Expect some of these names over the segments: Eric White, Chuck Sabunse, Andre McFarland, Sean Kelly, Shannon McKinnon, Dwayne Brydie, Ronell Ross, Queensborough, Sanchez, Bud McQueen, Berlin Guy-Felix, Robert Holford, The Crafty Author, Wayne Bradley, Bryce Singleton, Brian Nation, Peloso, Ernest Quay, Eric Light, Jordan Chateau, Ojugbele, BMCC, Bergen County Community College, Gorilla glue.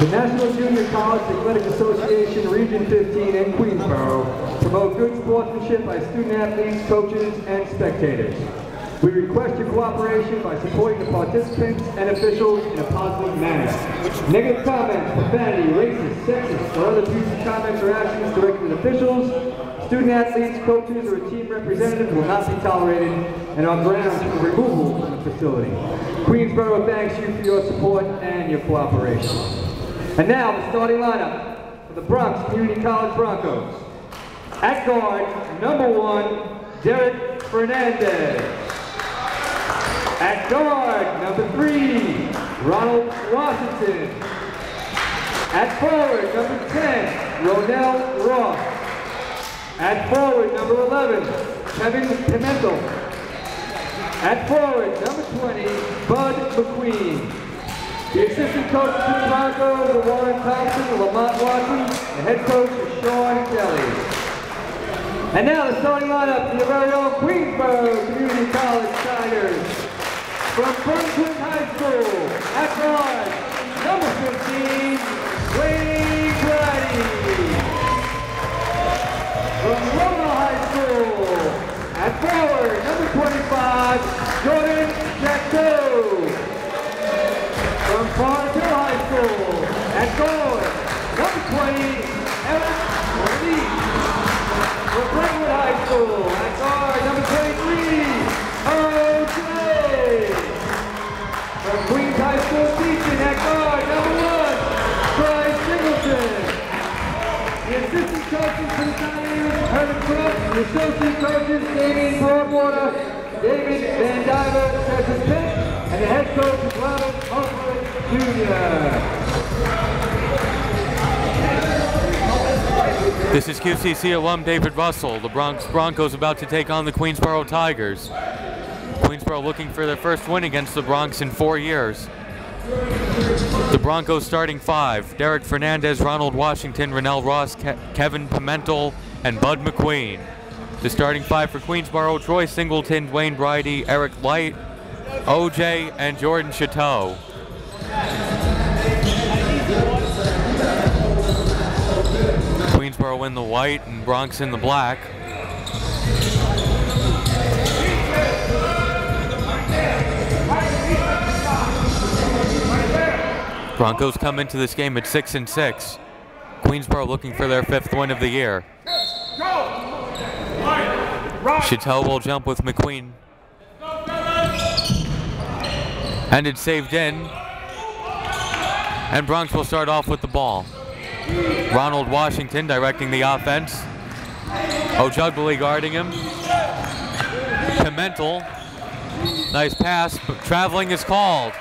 The National Junior College Athletic Association Region 15 in Queensborough promote good sportsmanship by student athletes, coaches, and spectators. We request your cooperation by supporting the participants and officials in a positive manner. Negative comments, profanity, racist, sexist, or other abusive comments or actions directed at officials, student athletes, coaches, or team representatives will not be tolerated and are grounds for removal from the facility. Queensborough thanks you for your support and your cooperation. And now the starting lineup for the Bronx Community College Broncos. At guard, number 1, Derek Fernandez. At guard, number 3, Ronald Washington. At forward, number 10, Ronell Ross. At forward, number 11, Kevin Pimentel. At forward, number 20, Bud McQueen. The assistant coach of the Broncos are Warren Thompson and Lamont Watson, and head coach is Sean Kelly. And now the starting lineup for the very own Queensborough Community College Tigers. From Franklin High School, at guard, number 15, Wayne Bradley. From Ronald High School, at forward, number 25, Jordan Chateau. From Park Hill High School, at goal, number 20, Eric Light. From Brentwood High School, at guard, number 23, Ojugbele. From Queens High School Teaching, at guard, number 1, Bryce Singleton. The assistant coaches for the Tigers, Herman Crook. The associate coaches, Damien Broadwater, David Van Diver, Texas Pitt, and the head coach is Robert Holford, Jr. This is QCC alum David Russell. The Bronx Broncos about to take on the Queensborough Tigers. Queensborough looking for their first win against the Bronx in 4 years. The Broncos starting 5, Derek Fernandez, Ronald Washington, Ronell Ross, Kevin Pimentel, and Bud McQueen. The starting 5 for Queensborough, Troy Singleton, Dwayne Brydie, Eric Light, OJ, and Jordan Chateau. Queensborough in the white and Bronx in the black. Broncos come into this game at 6-6. Queensborough looking for their 5th win of the year. Chateau will jump with McQueen. And it's saved in. And Bronx will start off with the ball. Ronald Washington directing the offense. Ojugbele guarding him. Pimentel. Nice pass, but traveling is called.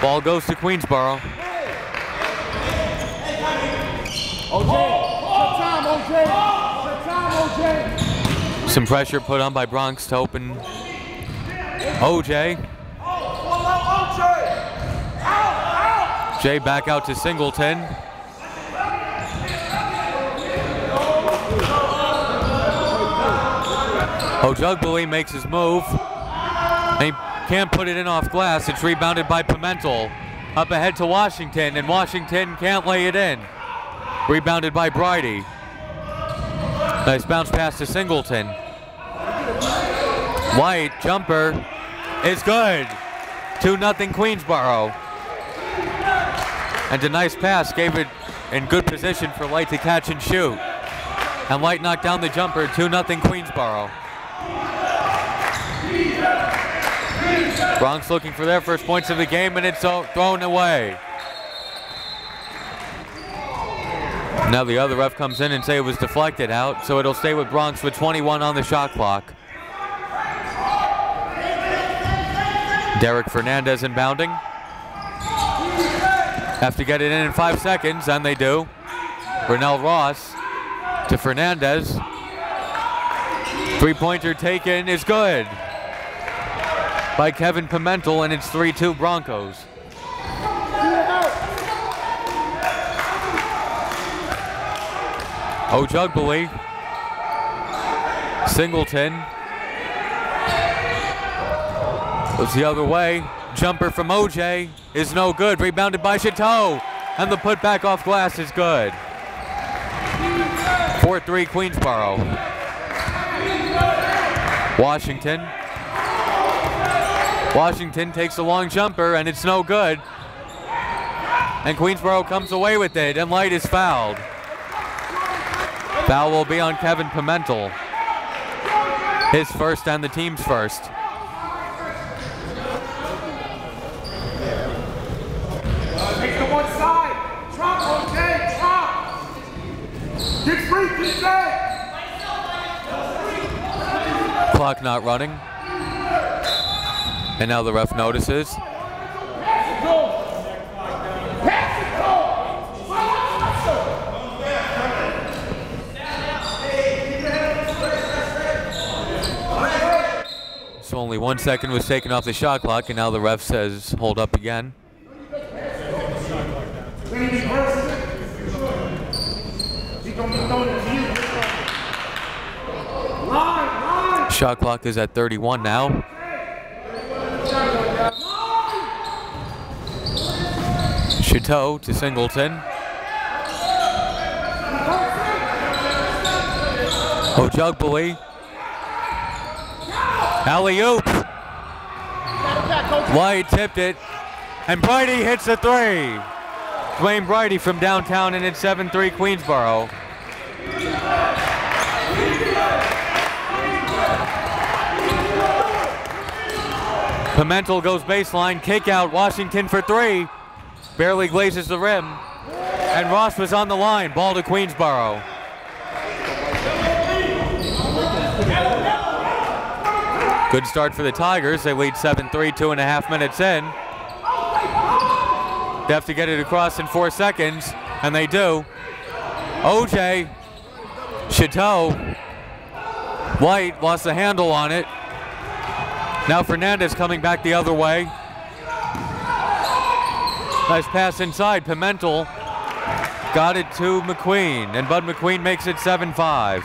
Ball goes to Queensborough. Some pressure put on by Bronx to open OJ. Jay back out to Singleton. Ojugbele makes his move. He can't put it in off glass. It's rebounded by Pimentel. Up ahead to Washington, and Washington can't lay it in. Rebounded by Brydie. Nice bounce pass to Singleton. White jumper is good. 2-0 Queensborough. And a nice pass gave it in good position for Light to catch and shoot. And Light knocked down the jumper. 2-0 Queensborough. Bronx looking for their first points of the game, and it's thrown away. Now the other ref comes in and say it was deflected out, so it'll stay with Bronx with 21 on the shot clock. Derek Fernandez inbounding. Have to get it in 5 seconds, and they do. Ronell Ross to Fernandez. Three-pointer taken is good by Kevin Pimentel, and it's 3-2 Broncos. Ojugbele, Singleton, goes the other way. Jumper from OJ is no good, rebounded by Chateau. and the put back off glass is good. 4-3 Queensborough. Washington takes a long jumper and it's no good. And Queensborough comes away with it and Light is fouled. Foul will be on Kevin Pimentel. His first and the team's first. Take to one side. Drop, okay, drop. Get free, get back. Clock not running. And now the ref notices. So only 1 second was taken off the shot clock, and now the ref says hold up again. Shot clock is at 31 now. Chateau to Singleton. Ojugbele. Alley-oop. Light tipped it. And Brydie hits a three. Dwayne Brydie from downtown, and it's 7-3 Queensborough. Pimentel goes baseline, kick out, Washington for three. Barely glazes the rim. And Ross was on the line, ball to Queensborough. Good start for the Tigers. They lead 7-3, 2.5 minutes in. They have to get it across in 4 seconds, and they do. OJ, Chateau, White lost the handle on it. Now Fernandez coming back the other way. Nice pass inside. Pimentel got it to McQueen, and Bud McQueen makes it 7-5.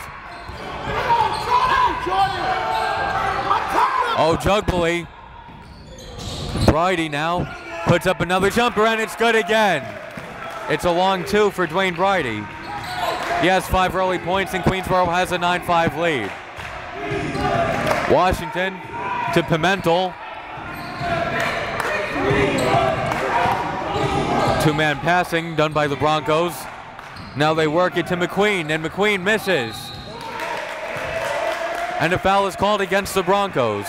Ojugbele. Brydie now puts up another jumper and it's good again. It's a long two for Dwayne Brydie. He has 5 early points and Queensborough has a 9-5 lead. Washington to Pimentel. Two-man passing done by the Broncos. Now they work it to McQueen and McQueen misses. And a foul is called against the Broncos.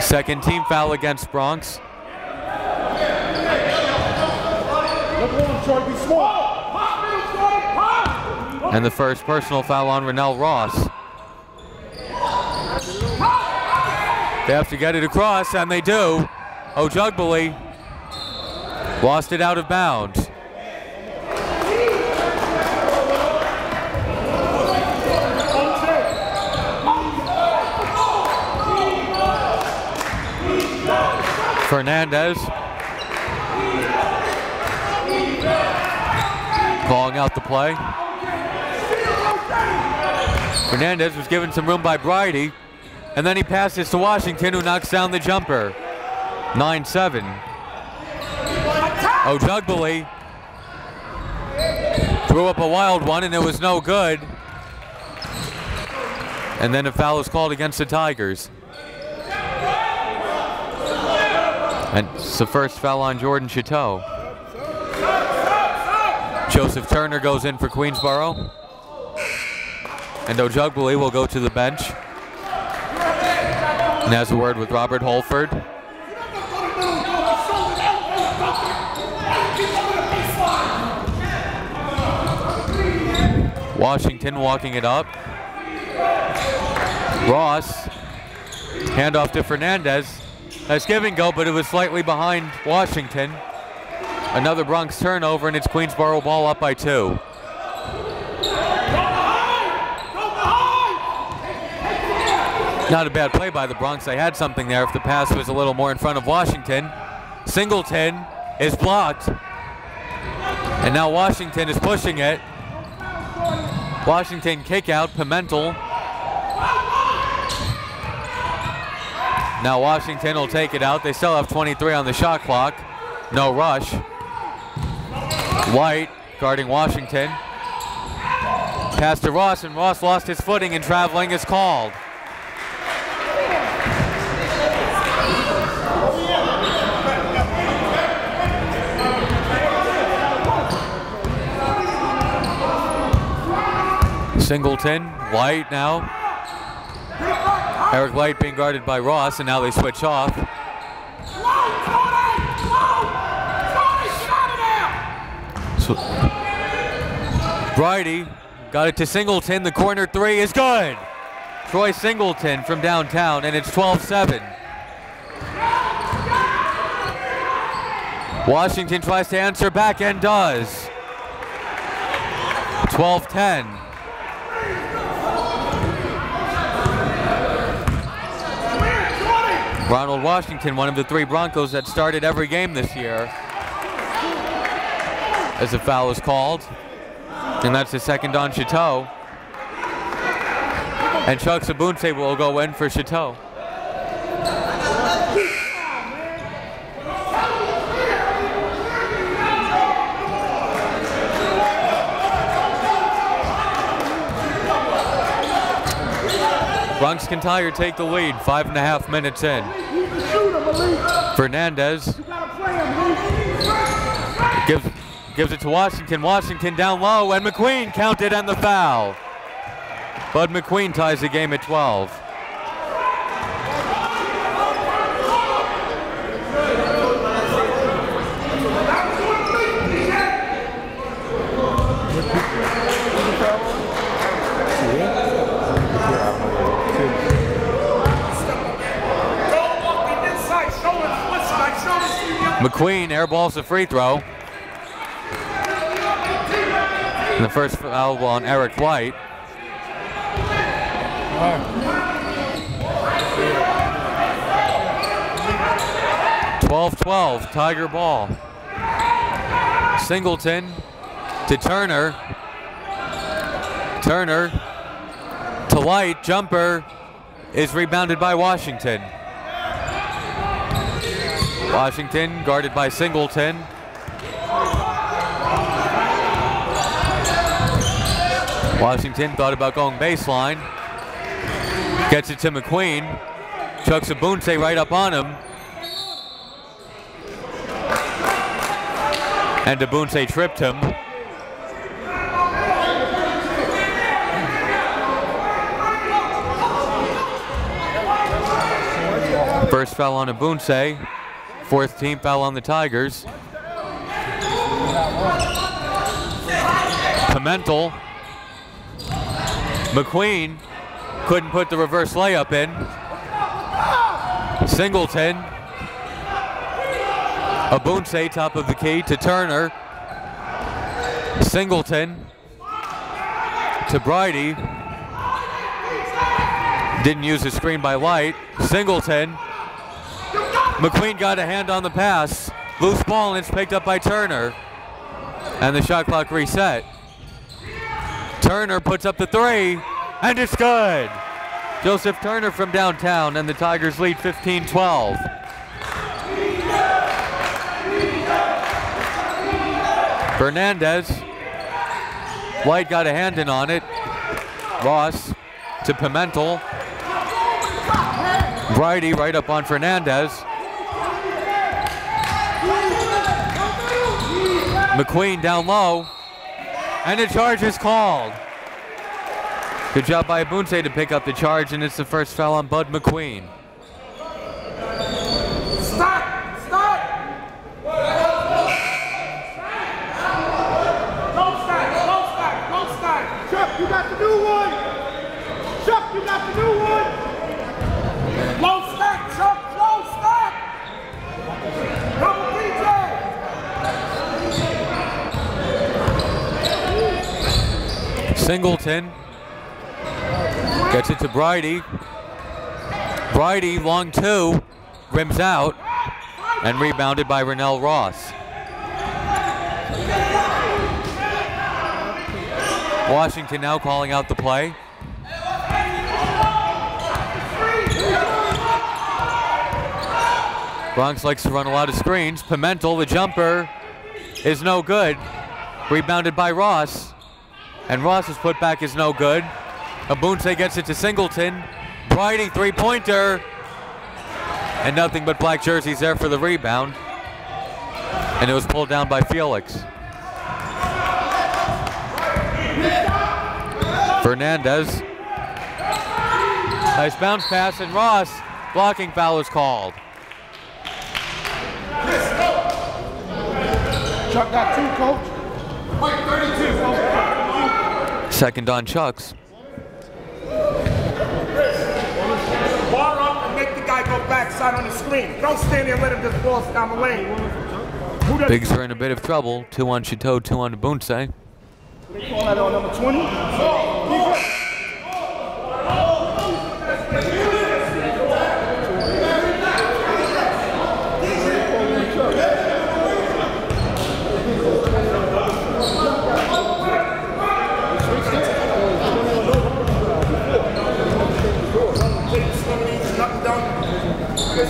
Second team foul against Bronx. And the first personal foul on Ronell Ross. They have to get it across, and they do. Ojugbele lost it out of bounds. Fernandez calling out the play. Fernandez was given some room by Brydie, and then he passes to Washington, who knocks down the jumper. 9-7. Ojugbele threw up a wild one, and it was no good. And then a foul is called against the Tigers. And it's the first foul on Jordan Chateau. Joseph Turner goes in for Queensborough. And Ojugbele will go to the bench. And has a word with Robert Holford. Washington walking it up. Ross, handoff to Fernandez. Nice give and go, but it was slightly behind Washington. Another Bronx turnover, and it's Queensborough ball up by 2. Not a bad play by the Bronx. They had something there if the pass was a little more in front of Washington. Singleton is blocked. And now Washington is pushing it. Washington kick out, Pimentel. Now Washington will take it out. They still have 23 on the shot clock. No rush. White guarding Washington. Pass to Ross, and Ross lost his footing, and traveling is called. Singleton, White now. Eric Light being guarded by Ross, and now they switch off. So Brydie got it to Singleton. The corner three is good. Troy Singleton from downtown, and it's 12-7. Washington tries to answer back and does. 12-10. Ronald Washington, one of the three Broncos that started every game this year, as a foul is called. And that's the second on Chateau. And Chuck Sabunse will go in for Chateau. Bronx can tire, take the lead, 5.5 minutes in. Fernandez gives it to Washington. Washington down low, and McQueen counted on the foul. Bud McQueen ties the game at 12. McQueen airballs a free throw. And the first foul on Eric White. Right. 12-12, Tiger ball. Singleton to Turner. Turner to White, jumper is rebounded by Washington. Washington guarded by Singleton. Washington thought about going baseline. Gets it to McQueen. Chuck Sabunse right up on him. And Sabunse tripped him. First foul on Sabunse. Fourth team foul on the Tigers. Pimentel. McQueen couldn't put the reverse layup in. Singleton. Sabunse top of the key to Turner. Singleton to Brydie. Didn't use the screen by Light. Singleton. McQueen got a hand on the pass. Loose ball, and it's picked up by Turner. And the shot clock reset. Turner puts up the three, and it's good. Joseph Turner from downtown, and the Tigers lead 15-12. Fernandez. White got a hand in on it. Ross to Pimentel. Brydie right up on Fernandez. McQueen down low, and the charge is called. Good job by Sabunse to pick up the charge, and it's the first foul on Bud McQueen. Stop! Stop! Don't stop! Don't stop! Don't stop! Chuck, you got the new one! Chuck, you got the new one! Don't stop, Chuck! Don't stop! Come on, DJ! Singleton gets it to Brydie. Brydie, long two, rims out, and rebounded by Ronell Ross. Washington now calling out the play. Bronx likes to run a lot of screens. Pimentel, the jumper, is no good. Rebounded by Ross. And Ross's putback is no good. Abunse gets it to Singleton. Brydie, three-pointer. And nothing but black jerseys there for the rebound. And it was pulled down by Felix. Fernandez. Nice bounce pass, and Ross, blocking foul is called. Chuck got two, coach. Mike, 32, coach. Second on Chuck's. Bar up and make the guy go backside on the screen. Don't stand there and let him just ball down the lane. Bigs are in a bit of trouble. Two on Chateau, two on Abunse. They call that on number 20. Oh.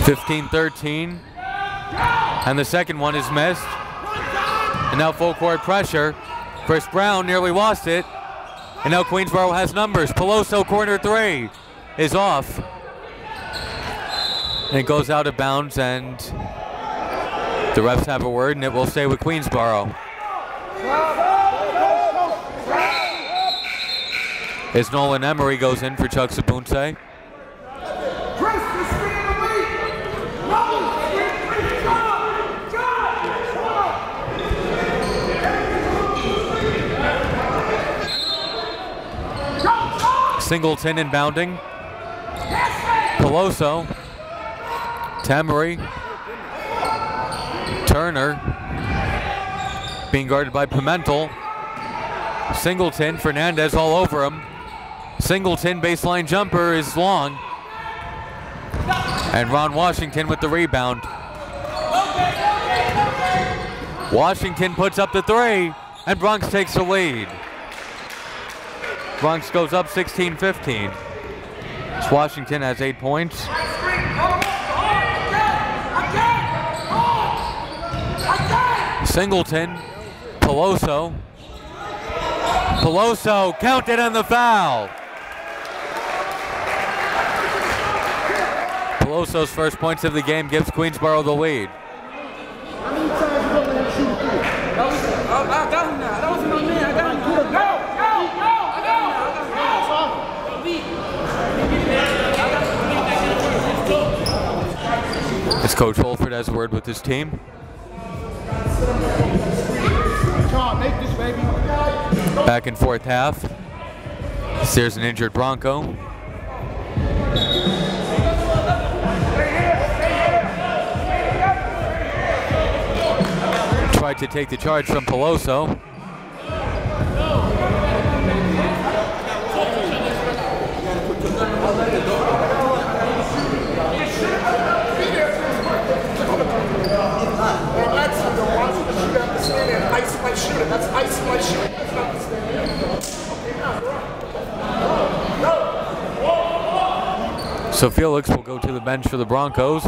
15-13. And the second one is missed. And now full court pressure. Chris Brown nearly lost it, and now Queensborough has numbers. Peloso corner three is off, and it goes out of bounds, and the refs have a word, and it will stay with Queensborough. As Nolan Emery goes in for Chuck Sabunse. Singleton inbounding. Peloso. Temery. Turner. Being guarded by Pimentel. Singleton. Fernandez all over him. Singleton baseline jumper is long. And Ron Washington with the rebound. Washington puts up the three, and Bronx takes the lead. Bronx goes up 16-15. Washington has 8 points. Singleton, Peloso. Peloso counted on the foul. Peloso's first points of the game gives Queensborough the lead. As Coach Holford has a word with his team. Back and forth half. There's an injured Bronco. Tried to take the charge from Peloso. So Felix will go to the bench for the Broncos.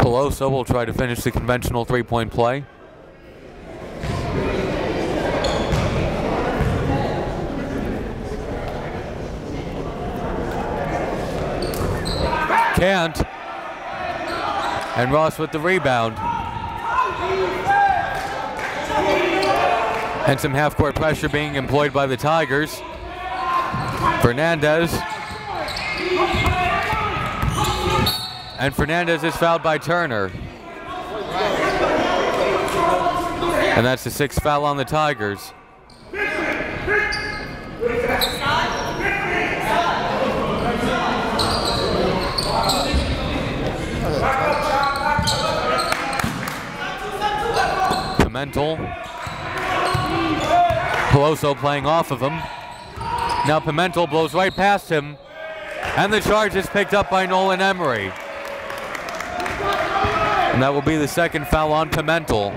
Peloso will try to finish the conventional three-point play. Can't. And Ross with the rebound. And some half-court pressure being employed by the Tigers. Fernandez. And Fernandez is fouled by Turner. And that's the sixth foul on the Tigers. Pimentel. Peloso playing off of him. Now Pimentel blows right past him, and the charge is picked up by Nolan Emery. And that will be the second foul on Pimentel.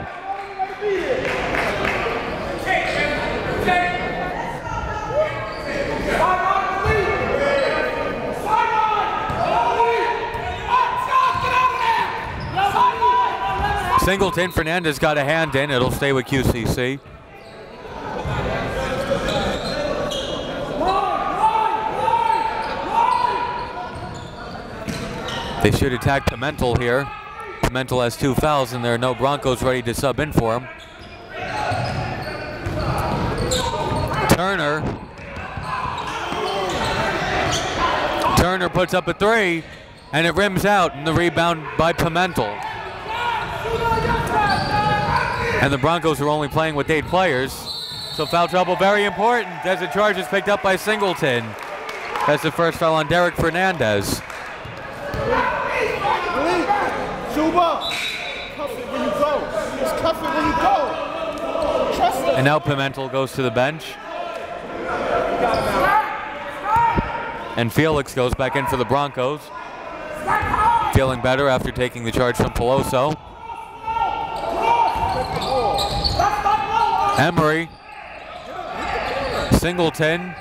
Singleton, Fernandez got a hand in. It'll stay with QCC. They should attack Pimentel here. Pimentel has two fouls, and there are no Broncos ready to sub in for him. Turner puts up a three, and it rims out, and the rebound by Pimentel. And the Broncos are only playing with 8 players, so foul trouble very important as the charge is picked up by Singleton. That's the first foul on Derek Fernandez. And now Pimentel goes to the bench. And Felix goes back in for the Broncos. Feeling better after taking the charge from Peloso. Emery. Singleton.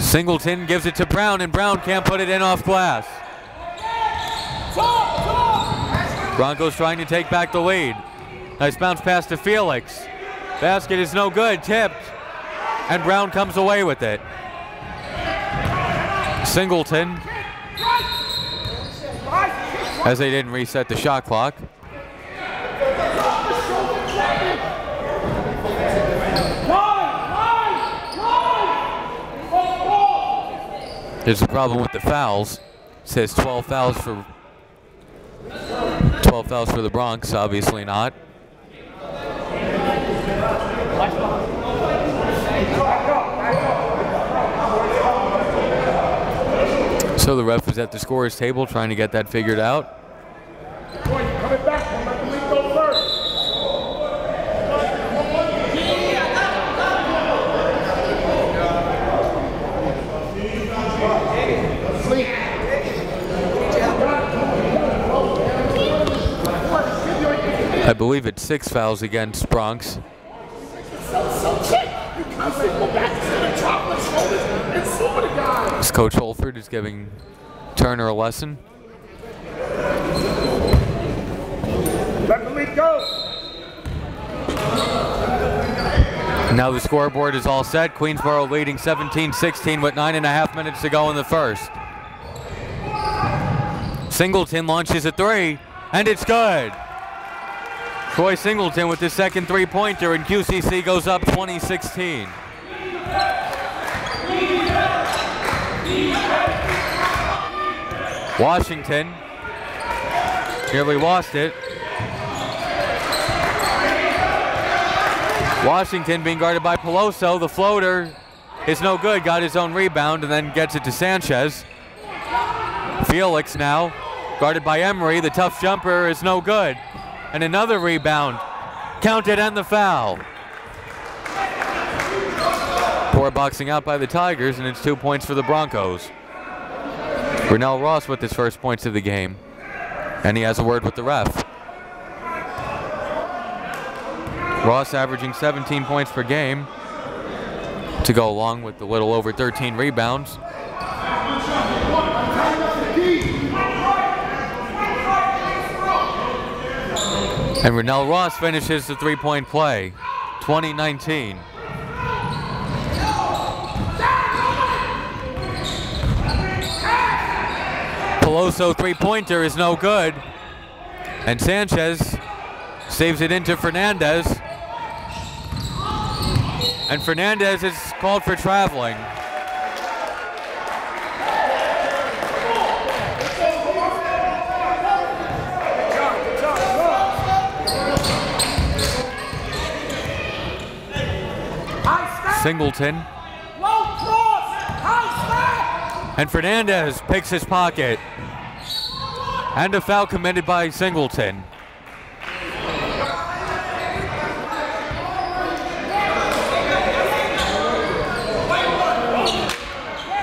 Singleton gives it to Brown, and Brown can't put it in off glass. Broncos trying to take back the lead. Nice bounce pass to Felix. Basket is no good, tipped. And Brown comes away with it. Singleton, as they didn't reset the shot clock. There's a problem with the fouls. It says 12 fouls for the Bronx, obviously not. So the ref is at the scorer's table trying to get that figured out. I believe it's 6 fouls against Bronx. This Coach Holford is giving Turner a lesson. Let the lead go. Now the scoreboard is all set. Queensborough leading 17-16 with 9.5 minutes to go in the first. Singleton launches a three, and it's good. Troy Singleton with his second three-pointer, and QCC goes up 20-16. Washington nearly lost it. Washington being guarded by Peloso. The floater is no good, got his own rebound, and then gets it to Sanchez. Felix now guarded by Emery. The tough jumper is no good. And another rebound, counted, and the foul. Poor boxing out by the Tigers, and it's 2 points for the Broncos. Ronell Ross with his first points of the game, and he has a word with the ref. Ross averaging 17 points per game to go along with the little over 13 rebounds. And Ronell Ross finishes the three-point play, 20-19. Peloso three-pointer is no good. And Sanchez saves it into Fernandez. And Fernandez is called for traveling. Singleton. And Fernandez picks his pocket. And a foul committed by Singleton.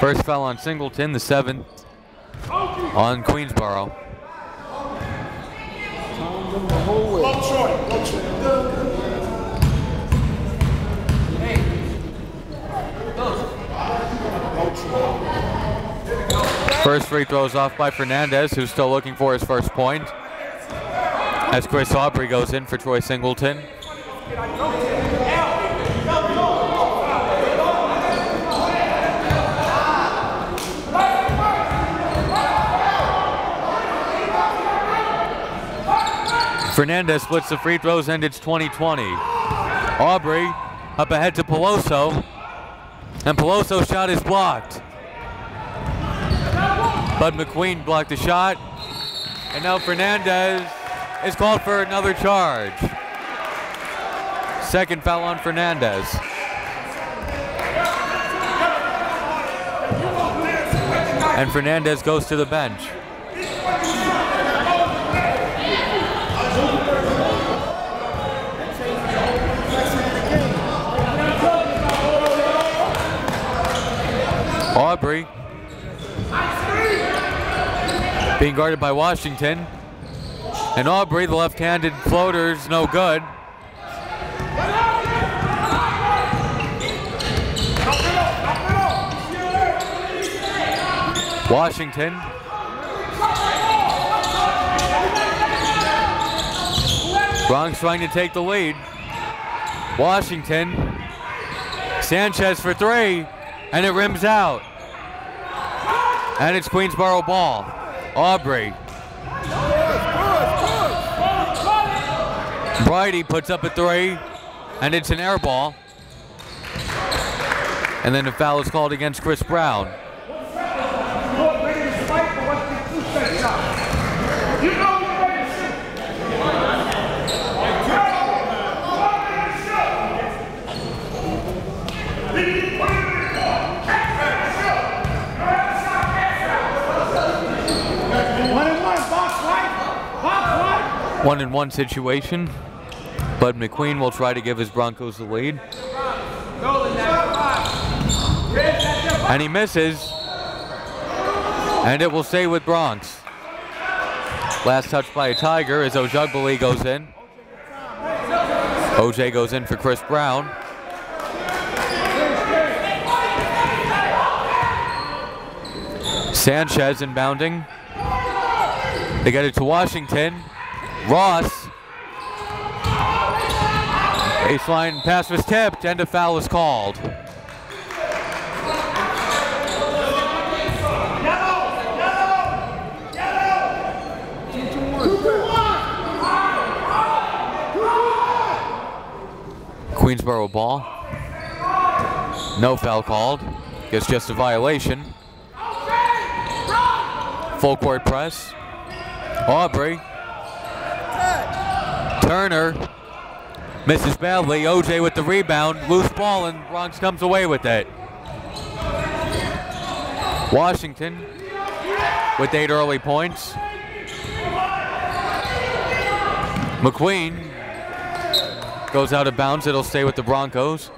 First foul on Singleton, the 7th on Queensborough. through the whole way. Long short, long short. Hey. First free throws off by Fernandez, who's still looking for his first point. As Chris Aubrey goes in for Troy Singleton. Fernandez splits the free throws and it's 20-20. Aubrey up ahead to Peloso, and Peloso's shot is blocked. Bud McQueen blocked the shot, and now Fernandez is called for another charge. Second foul on Fernandez. And Fernandez goes to the bench. Aubrey being guarded by Washington, and Aubrey, the left-handed floater, is no good. Washington Bronx trying to take the lead. Washington, Sanchez for three, and it rims out. And it's Queensborough ball. Aubrey. Brydie puts up a three, and it's an air ball. And then a foul is called against Chris Brown. One and one situation. Bud McQueen will try to give his Broncos the lead. And he misses. And it will stay with Bronx. Last touch by a Tiger as Ojugbele goes in. OJ goes in for Chris Brown. Sanchez inbounding. They get it to Washington. Ross. Baseline pass was tipped and a foul is called. Queensborough ball. No foul called. It's just a violation. Full court press. Aubrey. Turner misses badly. OJ with the rebound, loose ball, and Bronx comes away with it. Washington with 8 early points. McQueen goes out of bounds. It'll stay with the Broncos.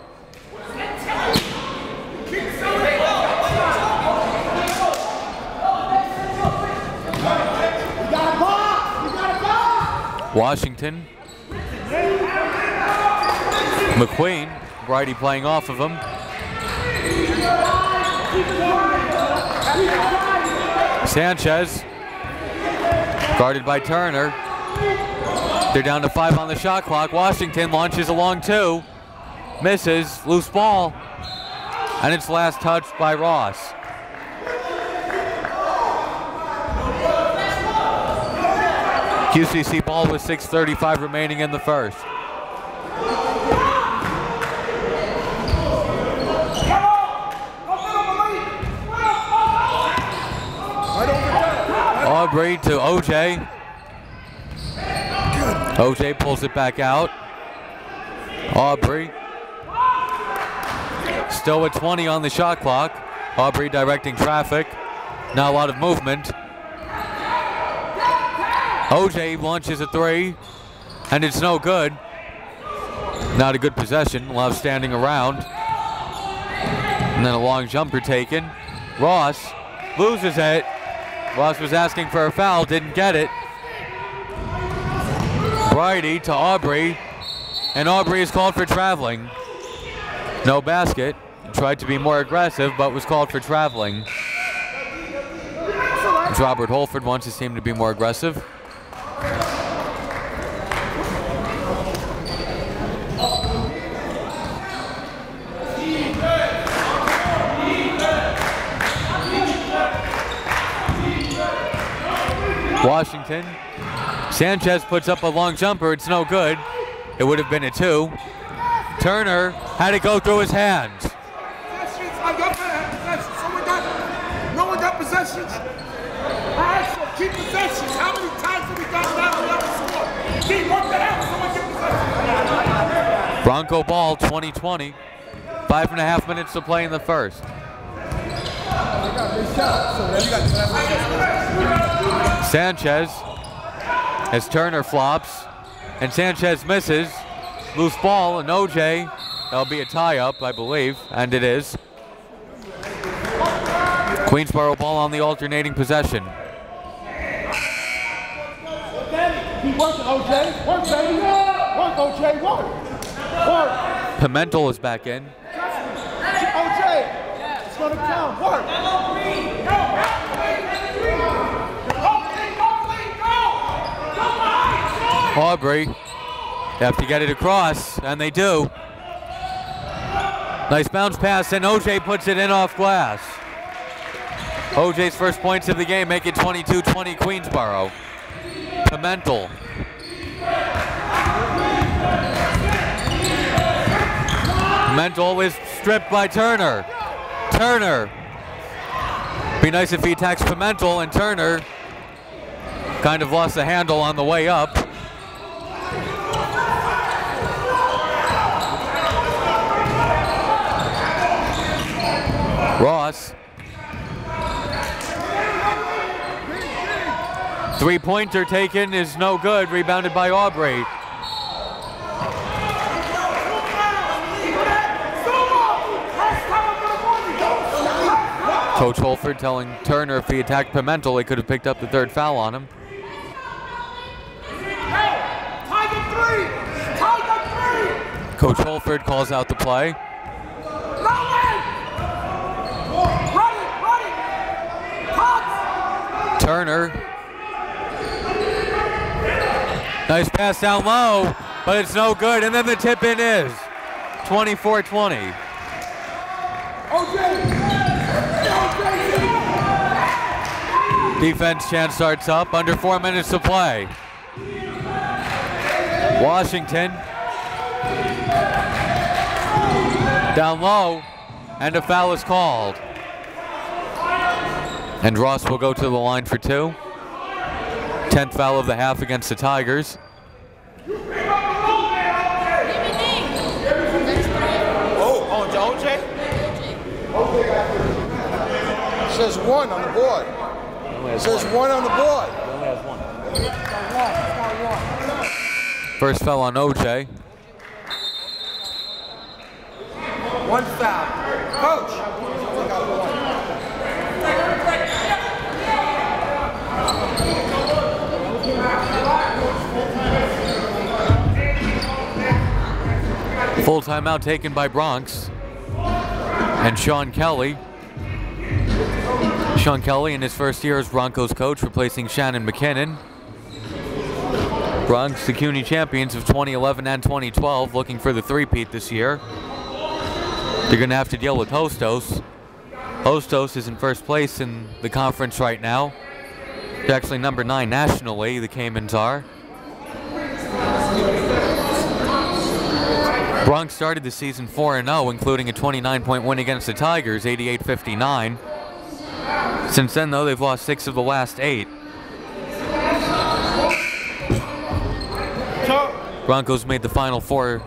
Washington. McQueen, Brydie playing off of him. Sanchez, guarded by Turner. They're down to 5 on the shot clock. Washington launches a long two, misses, loose ball, and it's last touched by Ross. QCC ball with 6:35 remaining in the first. Aubrey to OJ. OJ pulls it back out. Aubrey. Still with 20 on the shot clock. Aubrey directing traffic. Not a lot of movement. OJ launches a three, and it's no good. Not a good possession, a lot of standing around. And then a long jumper taken. Ross loses it. Ross was asking for a foul, didn't get it. Brydie to Aubrey, and Aubrey is called for traveling. No basket. Tried to be more aggressive, but was called for traveling. It's Robert Holford wants his team to be more aggressive. Washington. Sanchez puts up a long jumper. It's no good. It would have been a two. Turner had it go through his hands. Bronco ball, 20-20. 5.5 minutes to play in the first. Sanchez, as Turner flops, and Sanchez misses. Loose ball, and OJ, that'll be a tie-up, I believe, and it is. Queensborough ball on the alternating possession. Pimentel is back in. Aubrey, they have to get it across, and they do. Nice bounce pass, and OJ puts it in off glass. OJ's first points of the game make it 22-20 Queensborough. Pimentel. Pimentel is stripped by Turner. Turner. Be nice if he attacks Pimentel, and Turner kind of lost the handle on the way up. Ross. 3-pointer taken is no good, rebounded by Aubrey. Coach Holford telling Turner if he attacked Pimentel, he could have picked up the third foul on him. Coach Holford calls out the play. Turner. Nice pass down low, but it's no good. And then the tip in is 24-20. Defense chance starts up, under 4 minutes to play. Washington. Down low, and a foul is called. And Ross will go to the line for two. 10th foul of the half against the Tigers. Oh, on OJ? It says one on the board. It says one on the board. It only has one. First foul on OJ. One foul. Coach. Full timeout taken by Bronx and Sean Kelly. Sean Kelly in his first year as Broncos coach, replacing Shannon McKinnon. Bronx, the CUNY champions of 2011 and 2012, looking for the three-peat this year. They're going to have to deal with Hostos. Hostos is in first place in the conference right now. They're actually number 9 nationally, the Caymans are. Bronx started the season 4-0, including a 29-point win against the Tigers, 88-59. Since then, though, they've lost 6 of the last 8. Broncos made the Final Four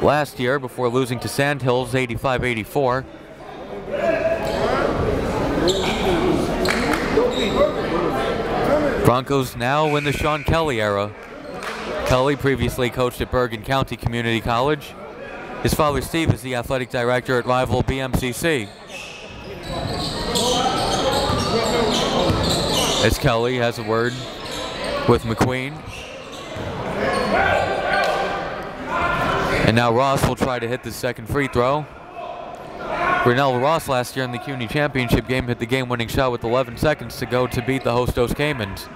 last year before losing to Sandhills, 85-84. Broncos now in the Sean Kelly era. Kelly previously coached at Bergen County Community College. His father, Steve, is the athletic director at rival BMCC. As Kelly has a word with McQueen. And now Ross will try to hit the second free throw. Ronell Ross last year in the CUNY championship game hit the game-winning shot with 11 seconds to go to beat the Hostos Caymans.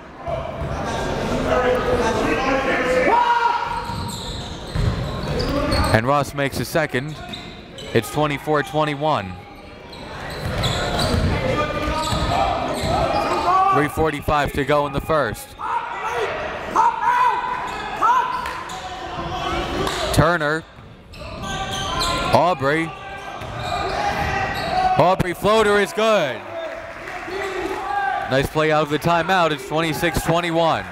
And Ross makes a second. It's 24-21. 3:45 to go in the first. Turner, Aubrey. Aubrey floater is good. Nice play out of the timeout. It's 26-21.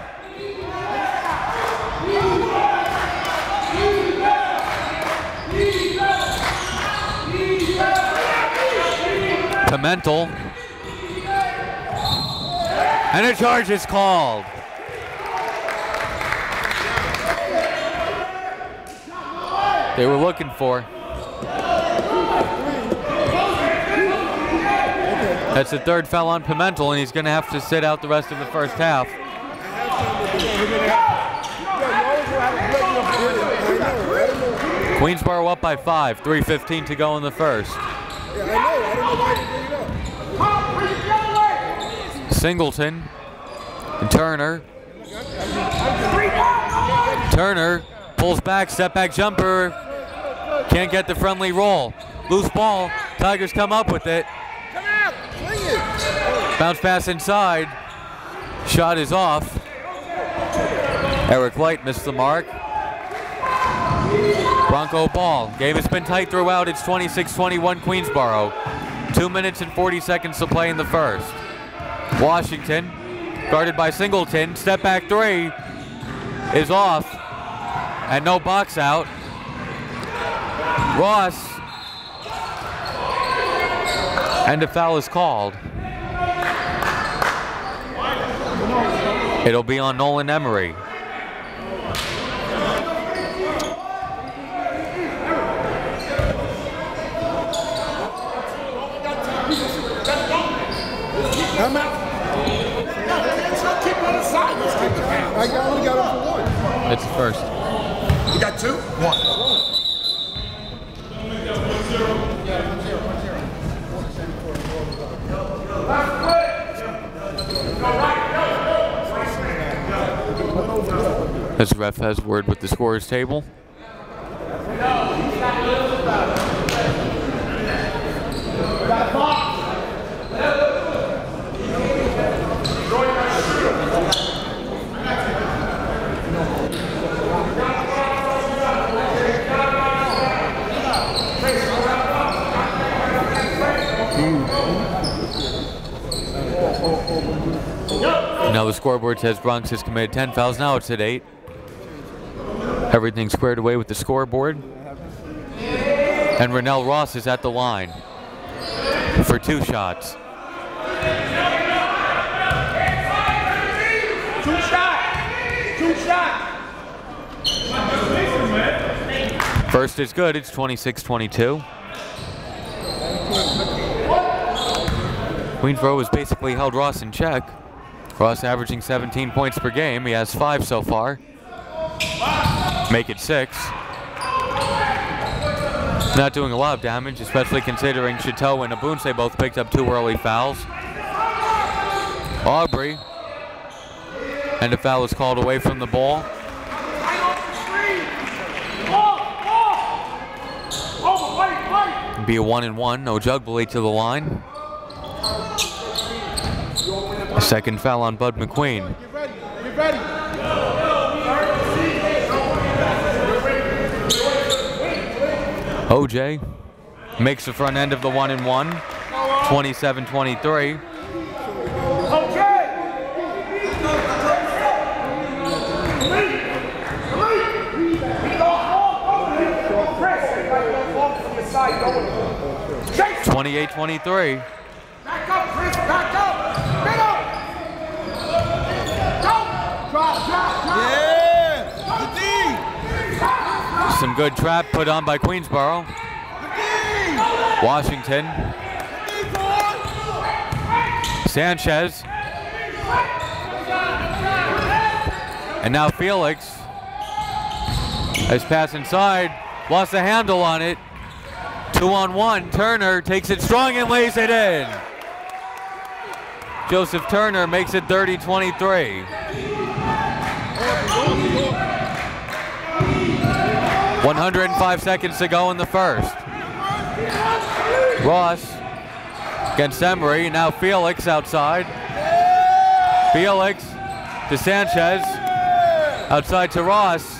Pimentel. And a charge is called. They were looking for. That's the third foul on Pimentel, and he's going to have to sit out the rest of the first half. Queensborough up by 5, 3:15 to go in the first. Singleton, Turner. Turner pulls back, step back jumper. Can't get the friendly roll. Loose ball, Tigers come up with it. Bounce pass inside, shot is off. Eric Light missed the mark. Bronco ball, game has been tight throughout. It's 26-21 Queensborough. 2 minutes and 40 seconds to play in the first. Washington, guarded by Singleton, step back three is off and no box out. Ross, and a foul is called. It'll be on Nolan Emery. It's the first. You got two? One. As the ref has word with the scorer's table. Now the scoreboard says Bronx has committed 10 fouls. Now it's at 8. Everything squared away with the scoreboard. And Ronell Ross is at the line for 2 shots. 2 shots. First is good. It's 26-22. Queensborough has basically held Ross in check. Ross averaging 17 points per game. He has 5 so far. Make it 6. Not doing a lot of damage, especially considering Chateau and Abunse both picked up 2 early fouls. Aubrey. And a foul is called away from the ball. Be a 1-and-1. Ojugbele to the line. Second foul on Bud McQueen. Get ready. OJ makes the front end of the 1-and-1. 27-23. Okay. 28-23. Back up, Chris. Back up. Middle. Yeah. Some good trap put on by Queensborough. Washington. Sanchez. And now Felix. Nice pass inside. lost a handle on it. 2-on-1, Turner takes it strong and lays it in. Joseph Turner makes it 30-23. Oh. 105 seconds to go in the first. Ross against Emery, now Felix outside. Felix to Sanchez, outside to Ross.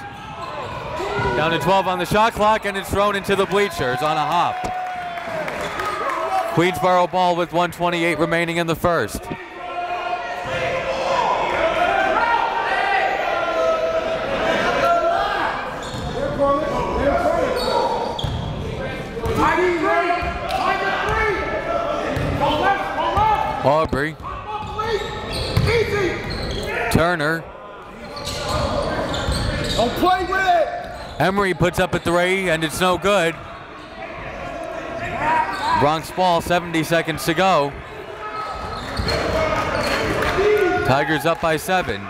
Down to 12 on the shot clock, and it's thrown into the bleachers on a hop. Queensborough ball with 1:28 remaining in the first. Aubrey. Turner. Don't play with it! Emery puts up a three, and it's no good. Bronx ball, 70 seconds to go. Tigers up by 7.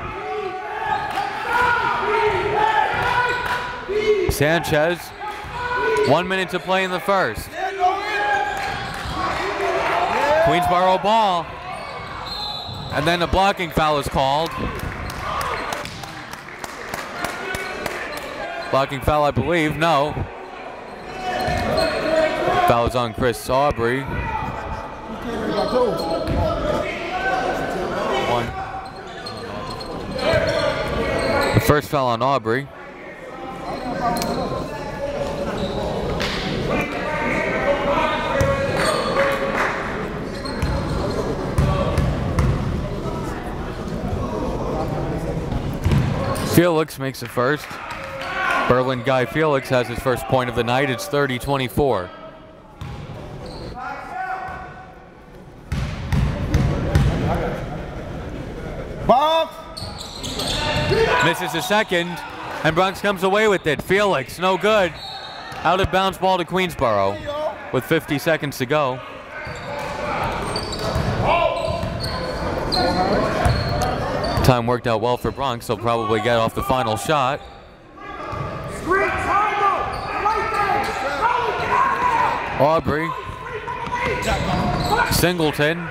Sanchez, 1 minute to play in the first. Queensborough ball, and then a blocking foul is called. Blocking foul, I believe. No. Foul is on Chris Aubrey. One. The first foul on Aubrey. Felix makes it first. Berlin Guy-Felix has his first point of the night. It's 30-24. Bob! Misses a second, and Bronx comes away with it. Felix, no good. Out of bounds ball to Queensborough with 50 seconds to go. Time worked out well for Bronx. He'll probably get off the final shot. Aubrey, Singleton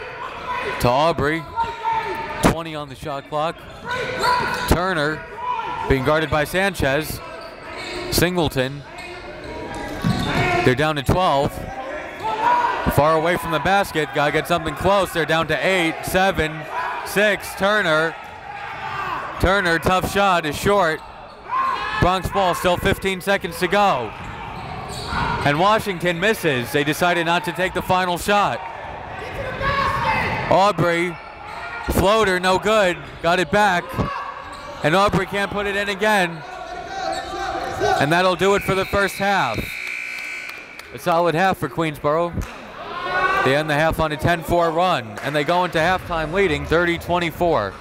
to Aubrey, 20 on the shot clock. Turner being guarded by Sanchez. Singleton, they're down to 12. Far away from the basket, gotta get something close. They're down to 8, 7, 6, Turner. Turner, tough shot, is short. Bronx ball, still 15 seconds to go. And Washington misses. They decided not to take the final shot. Aubrey, floater, no good. Got it back. And Aubrey can't put it in again. And that'll do it for the first half. A solid half for Queensborough. They end the half on a 10-4 run, and they go into halftime leading 30-24.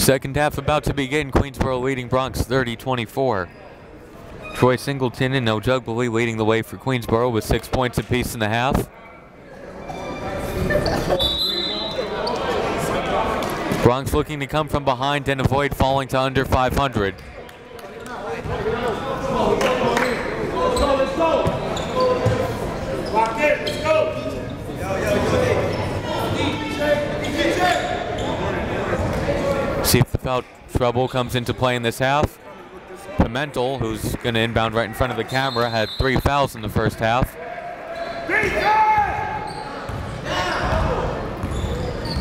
Second half about to begin. Queensborough leading Bronx 30-24. Troy Singleton and Ojugbele leading the way for Queensborough with 6 points apiece in the half. Bronx looking to come from behind and avoid falling to under 500. See if the foul trouble comes into play in this half. Pimentel, who's going to inbound right in front of the camera, had 3 fouls in the first half.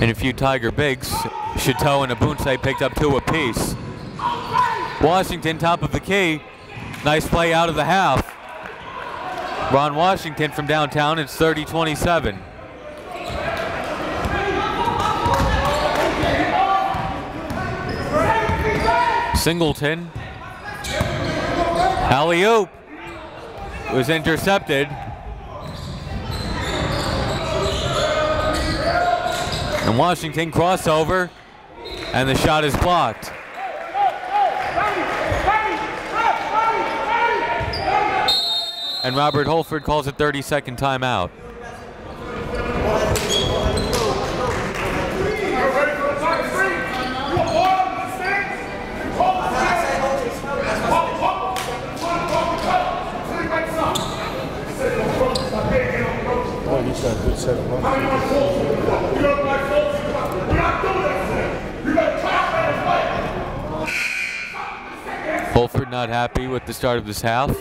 And a few Tiger bigs. Chateau and Abunse picked up 2 apiece. Washington, top of the key. Nice play out of the half. Ron Washington from downtown. It's 30-27. Singleton. Alley-oop was intercepted. And Washington crossover, and the shot is blocked. And Robert Holford calls a 30-second timeout. Holford not happy with the start of this half.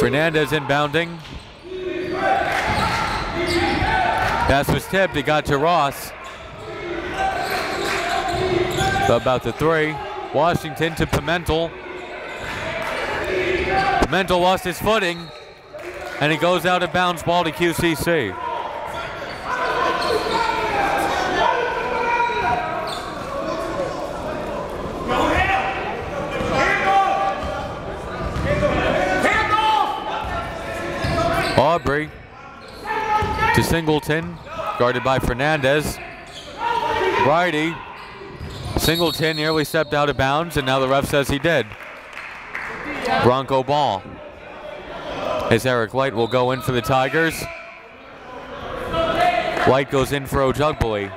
Fernandez inbounding. Pass was tipped, it got to Ross. About the three. Washington to Pimentel. Pimentel lost his footing, and he goes out of bounds, ball to QCC. Aubrey to Singleton, guarded by Fernandez. Brydie. Singleton nearly stepped out of bounds, and now the ref says he did. Bronco ball. As Eric Light will go in for the Tigers. Light goes in for Ojugbele.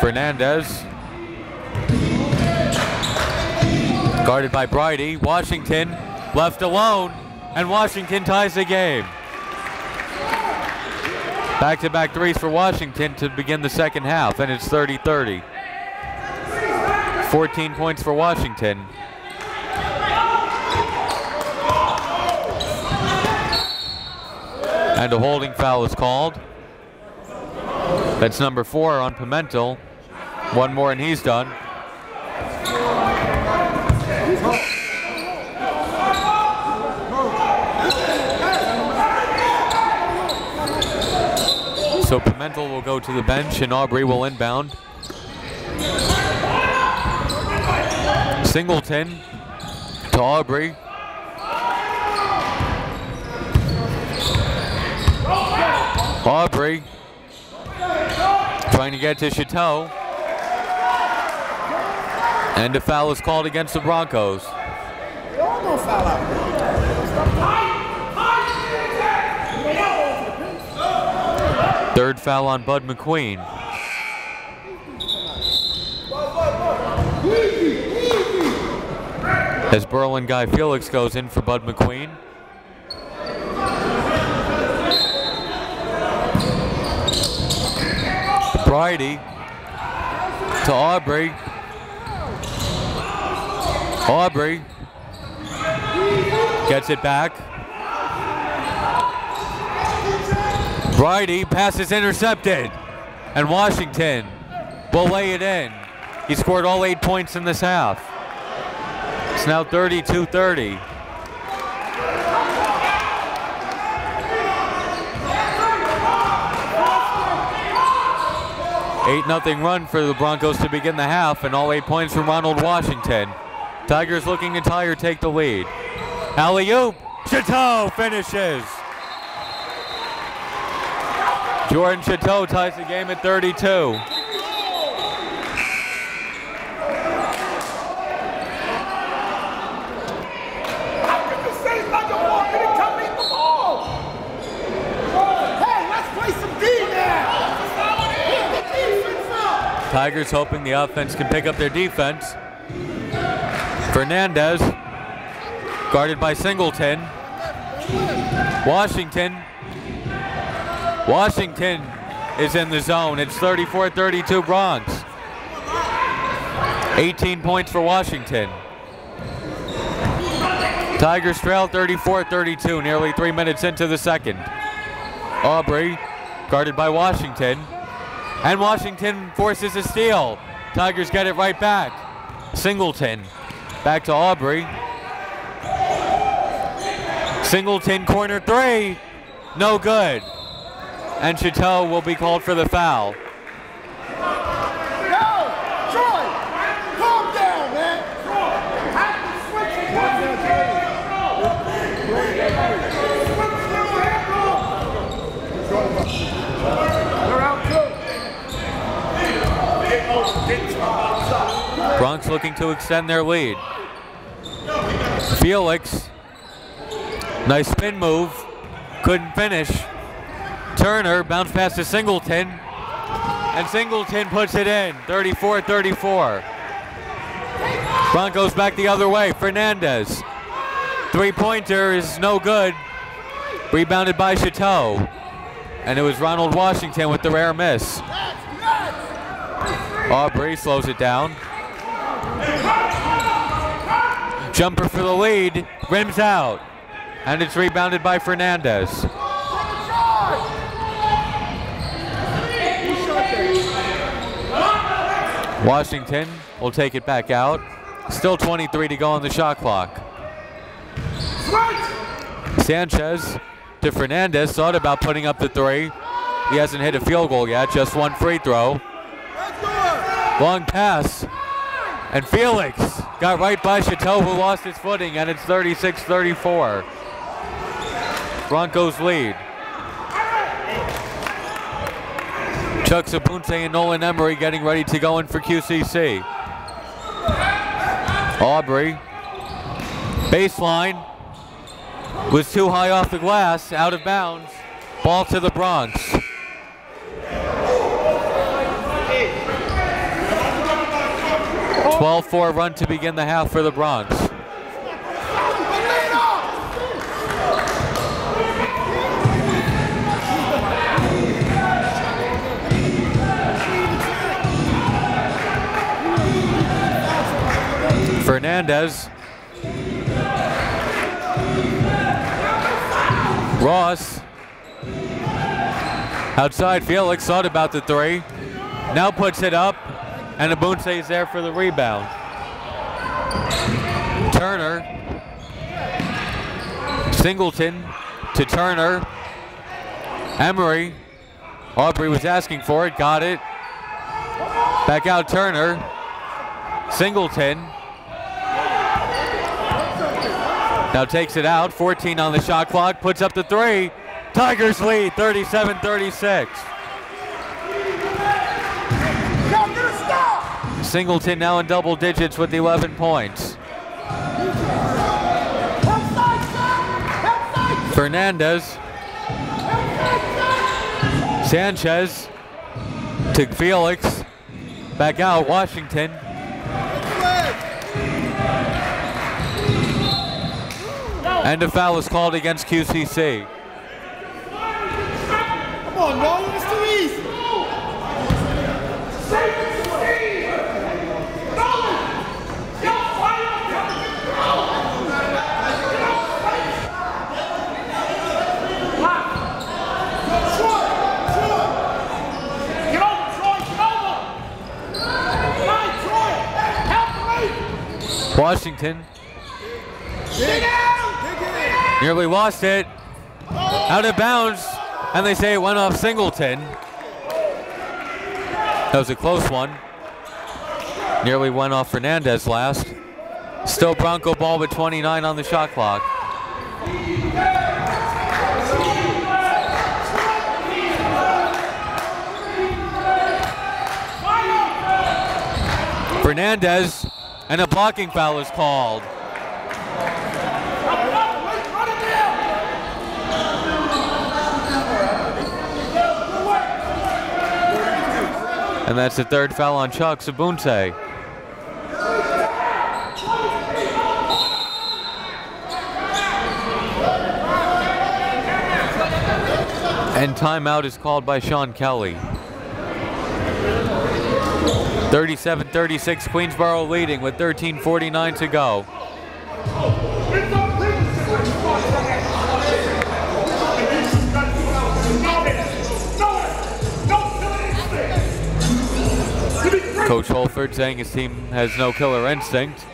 Fernandez. Guarded by Brydie. Washington left alone, and Washington ties the game. Back-to-back threes for Washington to begin the second half, and it's 30-30. 14 points for Washington. And a holding foul is called. That's number 4 on Pimentel. One more and he's done. So Pimentel will go to the bench, and Aubrey will inbound. Singleton to Aubrey. Aubrey trying to get to Chateau. And a foul is called against the Broncos. Third foul on Bud McQueen. As Berlin Guy-Felix goes in for Bud McQueen. Brydie to Aubrey. Aubrey gets it back. Brydie passes intercepted, and Washington will lay it in. He scored all 8 points in this half. It's now 32-30. Eight nothing run for the Broncos to begin the half, and all 8 points from Ronald Washington. Tigers looking to tie or take the lead. Alley-oop, Chateau finishes. Jordan Chateau ties the game at 32. Tigers hoping the offense can pick up their defense. Fernandez, guarded by Singleton. Washington Washington is in the zone. It's 34-32 Bronx. 18 points for Washington. Tigers trail 34-32, nearly 3 minutes into the second. Aubrey, guarded by Washington. And Washington forces a steal. Tigers get it right back. Singleton, back to Aubrey. Singleton, corner three, no good. And Chateau will be called for the foul. Bronx looking to extend their lead. Felix, nice spin move, couldn't finish. Turner bounced past to Singleton, and Singleton puts it in, 34-34. Broncos back the other way, Fernandez. Three-pointer is no good, rebounded by Chateau. And it was Ronald Washington with the rare miss. Aubrey slows it down. Jumper for the lead, rims out. And it's rebounded by Fernandez. Washington will take it back out. Still 23 to go on the shot clock. Sanchez to Fernandez, thought about putting up the three. He hasn't hit a field goal yet, just one free throw. Long pass, and Felix got right by Chateau, who lost his footing, and it's 36-34. Broncos lead. Chuck Sabunse and Nolan Emery getting ready to go in for QCC. Aubrey, baseline, was too high off the glass, out of bounds, ball to the Bronx. -4 run to begin the half for the Bronx. Fernandez. Ross. Outside, Felix thought about the three. Now puts it up. And Abunse is there for the rebound. Turner. Singleton to Turner. Emery. Aubrey was asking for it, got it. Back out Turner. Singleton. Now takes it out, 14 on the shot clock, puts up the three. Tigers lead, 37-36. Singleton now in double digits with 11 points. Fernandez. Sanchez to Felix. Back out, Washington. And a foul is called against QCC. Come on, Nolan, it's too easy. Washington nearly lost it, out of bounds, and they say it went off Singleton. That was a close one. Nearly went off Fernandez last. Still Bronco ball with 29 on the shot clock. Fernandez. And a blocking foul is called. And that's the third foul on Chuck Sabunse. And timeout is called by Sean Kelly. 37-36, Queensborough leading with 13:49 to go. Coach Holford saying his team has no killer instinct.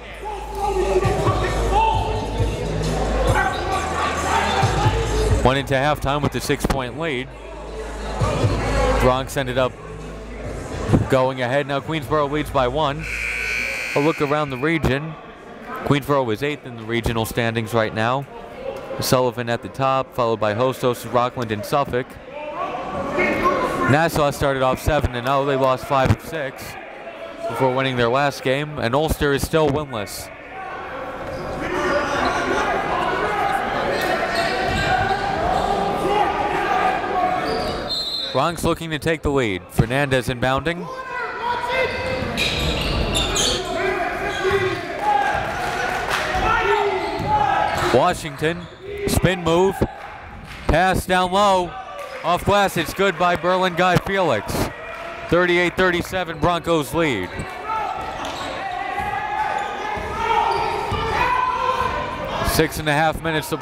Went into halftime with a 6-point lead. Bronx ended up going ahead. Now Queensborough leads by 1. A look around the region. Queensborough is 8th in the regional standings right now. Sullivan at the top, followed by Hostos, Rockland, and Suffolk. Nassau started off 7-0. They lost 5 of 6 before winning their last game, and Ulster is still winless. Bronx looking to take the lead. Fernandez inbounding. Washington, spin move, pass down low. Off glass, it's good by Berlin Guy-Felix. 38-37, Broncos lead. Six and a half minutes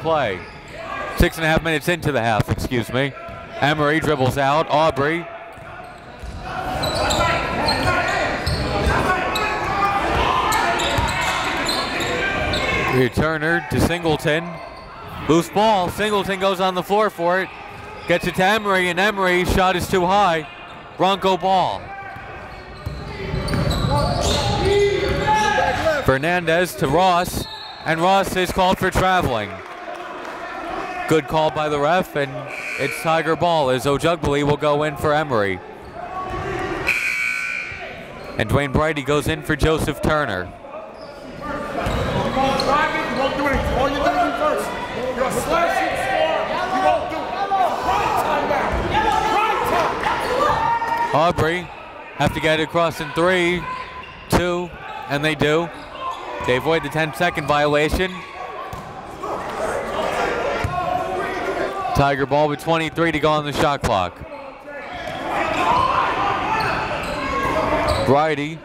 into the half, excuse me. Emery dribbles out, Aubrey. Turner to Singleton. Loose ball, Singleton goes on the floor for it. Gets it to Emery, and Emery's shot is too high. Bronco ball. Fernandez to Ross, and Ross is called for traveling. Good call by the ref, and it's Tiger ball as Ojugbele will go in for Emery. And Dwayne Brydie goes in for Joseph Turner. Aubrey have to get it across in 3, 2, and they do. They avoid the 10-second violation. Tiger ball with 23 to go on the shot clock. Brydie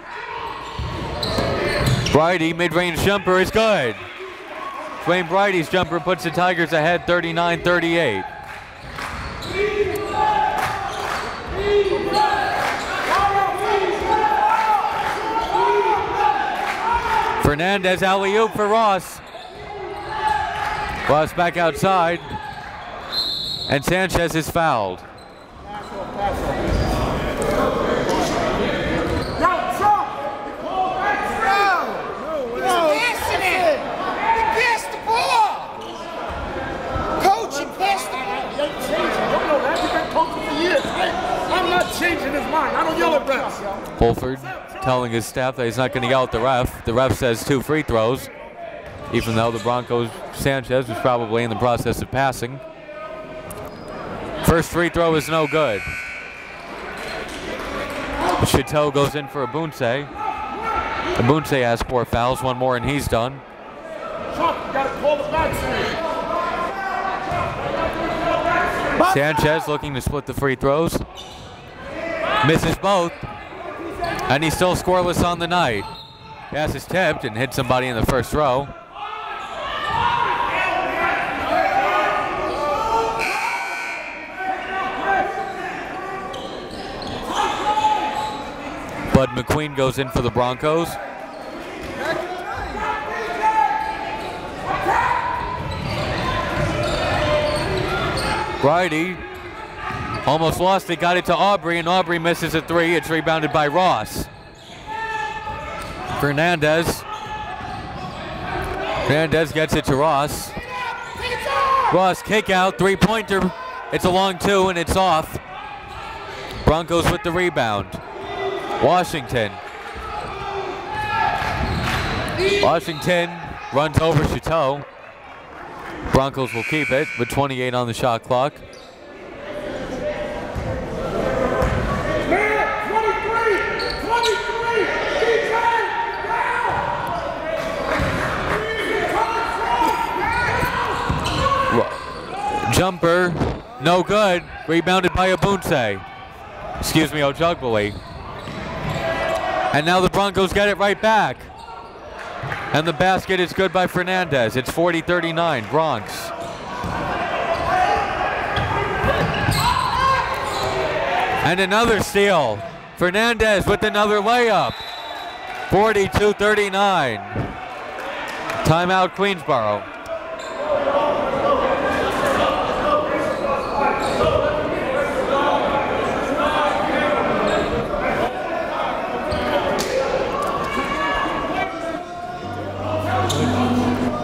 mid-range jumper is good. Dwayne Bridie's jumper puts the Tigers ahead 39-38. Fernandez alley-oop for Ross. Ross back outside. And Sanchez is fouled. Changing his mind. I don't yell at refs. Holford telling his staff that he's not going to yell at the ref. The ref says 2 free throws, even though the Broncos' Sanchez was probably in the process of passing. First free throw is no good. Chateau goes in for Abunse. Abunse has 4 fouls, 1 more, and he's done. Sanchez looking to split the free throws. Misses both, and he's still scoreless on the night. Pass is tipped and hit somebody in the first row. Bud McQueen goes in for the Broncos. Brydie almost lost it, got it to Aubrey, and Aubrey misses a 3. It's rebounded by Ross. Fernandez gets it to Ross. Ross kick out, 3-pointer. It's a long 2, and it's off. Broncos with the rebound. Washington runs over Chateau. Broncos will keep it with 28 on the shot clock. Jumper No good. Rebounded by Abunse. Excuse me, Ojugbele. And now the Broncos get it right back. And the basket is good by Fernandez. It's 40-39, Bronx. And another steal. Fernandez with another layup. 42-39. Timeout, Queensborough.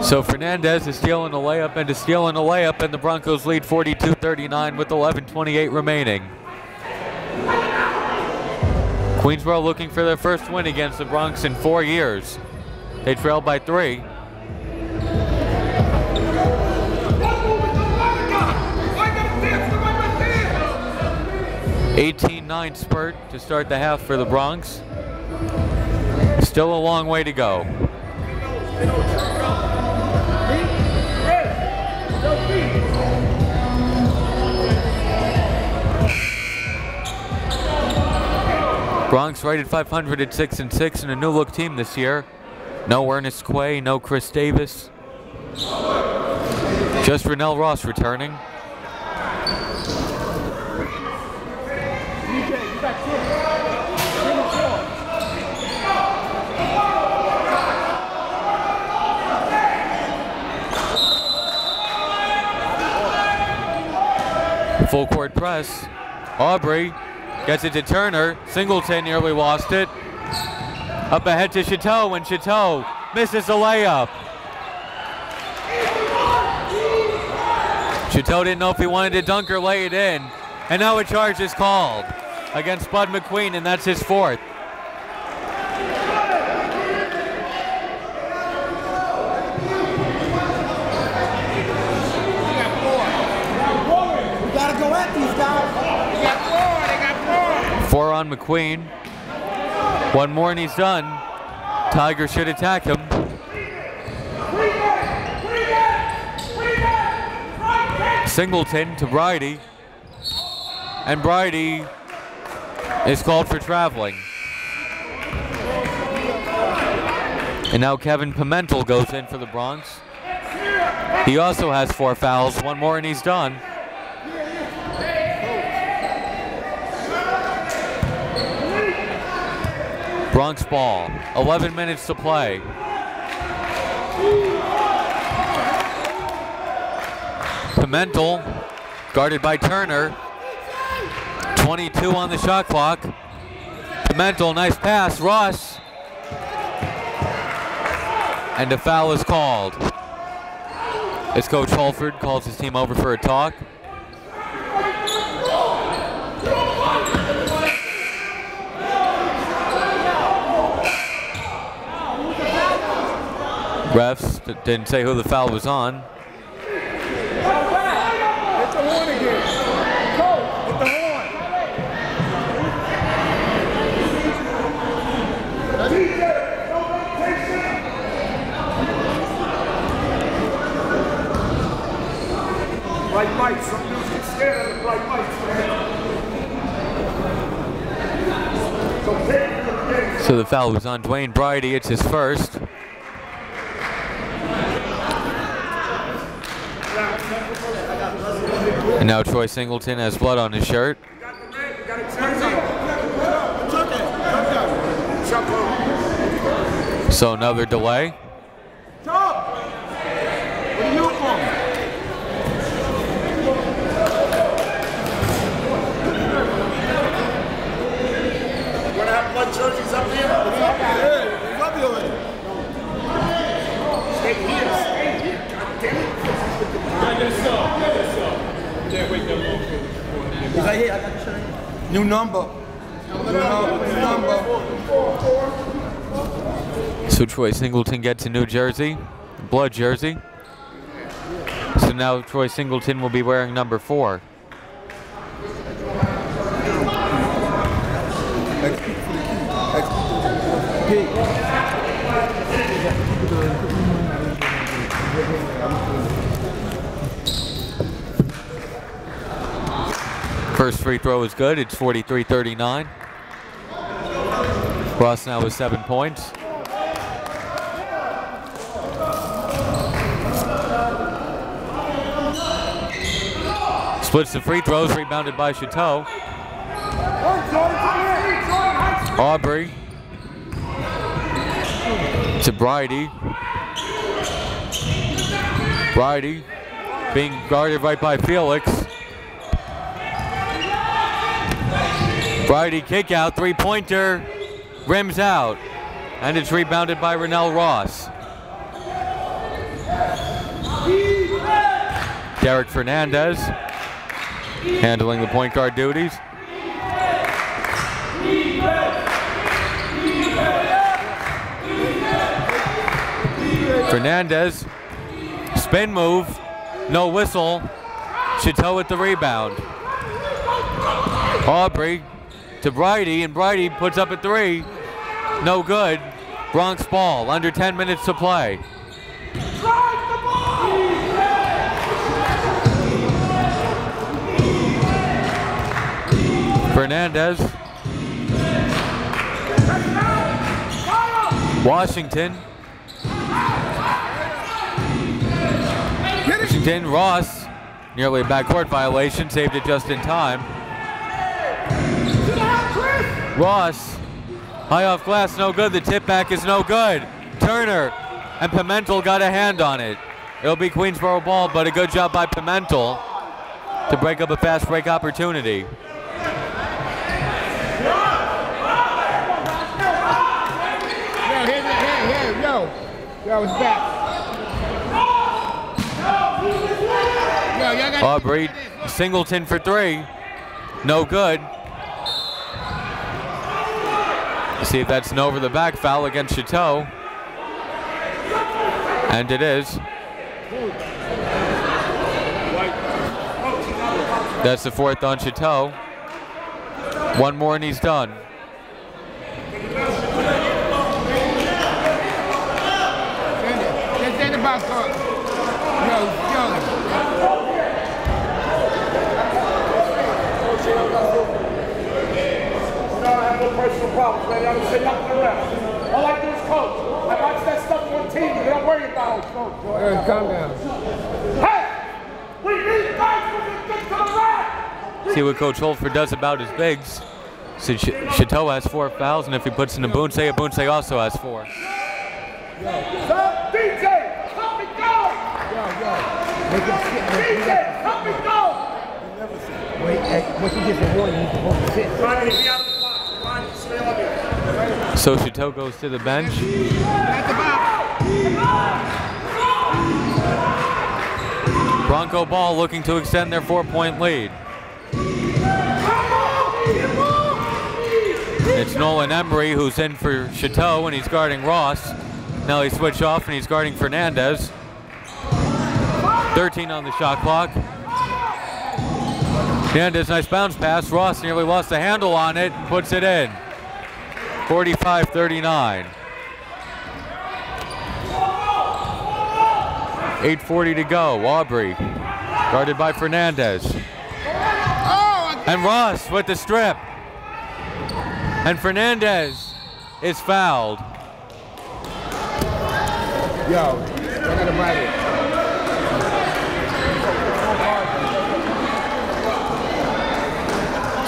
So Fernandez is stealing the layup and is stealing the layup, and the Broncos lead 42-39 with 11:28 remaining. Queensborough looking for their first win against the Bronx in 4 years. They trailed by 3. America, 18-9 spurt to start the half for the Bronx. Still a long way to go. Bronx rated 500 at 6-6 and a new look team this year. No Ernest Quay, no Chris Davis. Just Ronell Ross returning. Full court press. Aubrey. Gets it to Turner. Singleton nearly lost it. Up ahead to Chateau, and Chateau misses the layup. Chateau didn't know if he wanted to dunk or lay it in. And now a charge is called against Bud McQueen, and that's his 4th. Four on McQueen. One more and he's done. Tiger should attack him. Singleton to Brydie. And Brydie is called for traveling. And now Kevin Pimentel goes in for the Bronx. He also has 4 fouls. One more and he's done. Bronx ball, 11 minutes to play. Pimentel, guarded by Turner. 22 on the shot clock. Pimentel, nice pass, Ross. And a foul is called. As Coach Holford calls his team over for a talk. Refs didn't say who the foul was on. So the foul was on Dwayne Brydie. It's his 1st. And now Troy Singleton has blood on his shirt. So another delay. New number. So Troy Singleton gets a new jersey, blood jersey. So now Troy Singleton will be wearing number 4. First free throw is good. It's 43-39. Ross now with 7 points. Splits the free throws, rebounded by Chateau. Aubrey to Brydie. Brydie being guarded right by Felix. Brydie kick out, three-pointer, rims out. And it's rebounded by Ronell Ross. Derek Fernandez handling the point guard duties. Fernandez, spin move, no whistle. Chateau with the rebound. Aubrey to Brydie, and Brydie puts up a three. No good. Bronx ball, under 10 minutes to play. Fernandez. Washington. Washington, Ross, nearly a backcourt violation, saved it just in time. Ross, high off glass, no good. The tip back is no good. Turner and Pimentel got a hand on it. It'll be Queensborough ball, but a good job by Pimentel to break up a fast break opportunity. Yo, it's back. Aubrey, Singleton for three. No good. Let's see if that's an over the back foul against Chateau. And it is. That's the fourth on Chateau. One more and he's done. Problems, man. I don't say nothing around. I like this coach. I watch that stuff on TV. Don't worry about it. Hey, calm down. Hey! We need guys who can get to the rack! See what Coach Holford does about his bigs. See, Chateau has 4 fouls, and if he puts in Abunse also has 4. DJ, help me go! DJ, help me go! Wait, hey, once you get the warning, you're supposed to sit. Try to be out of the box. So Chateau goes to the bench. Bronco ball looking to extend their 4-point lead. It's Nolan Emery who's in for Chateau and he's guarding Ross. Now they switch off and he's guarding Fernandez. 13 on the shot clock. Fernandez, nice bounce pass. Ross nearly lost the handle on it, puts it in. 45-39. 8:40 to go. Aubrey, guarded by Fernandez. And Ross with the strip. And Fernandez is fouled. Yo, I gotta bite it.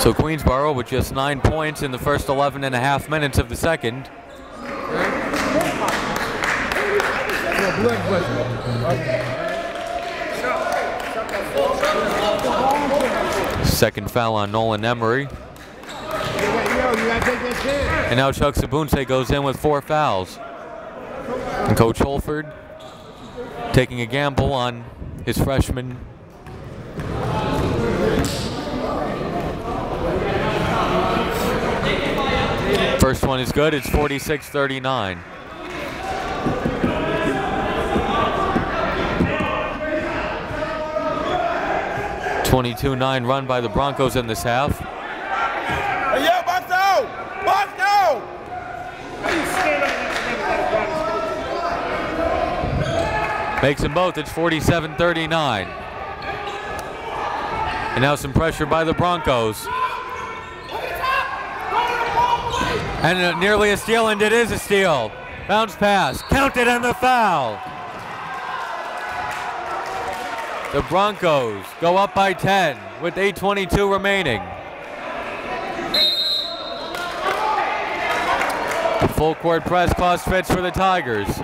So Queensborough with just 9 points in the first 11 and a half minutes of the second. Second foul on Nolan Emery. And now Chuck Sabunse goes in with 4 fouls. And Coach Holford taking a gamble on his freshman. First one is good, it's 46-39. Yeah. 22-9 run by the Broncos in this half. Hey, yo, box out! Box out! Makes them both, it's 47-39. And now some pressure by the Broncos. And nearly a steal, and it is a steal. Bounce pass, counted on the foul. The Broncos go up by 10 with 8:22 remaining. The full court press cost fits for the Tigers,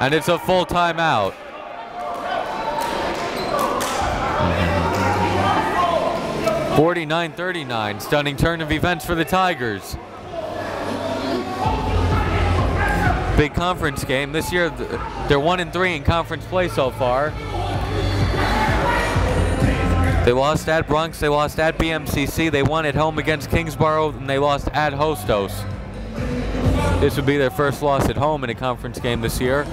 and it's a full timeout. Mm-hmm. 49-39, stunning turn of events for the Tigers. Big conference game. This year, they're 1-3 in conference play so far. They lost at Bronx, they lost at BMCC, they won at home against Kingsborough, and they lost at Hostos. This would be their first loss at home in a conference game this year.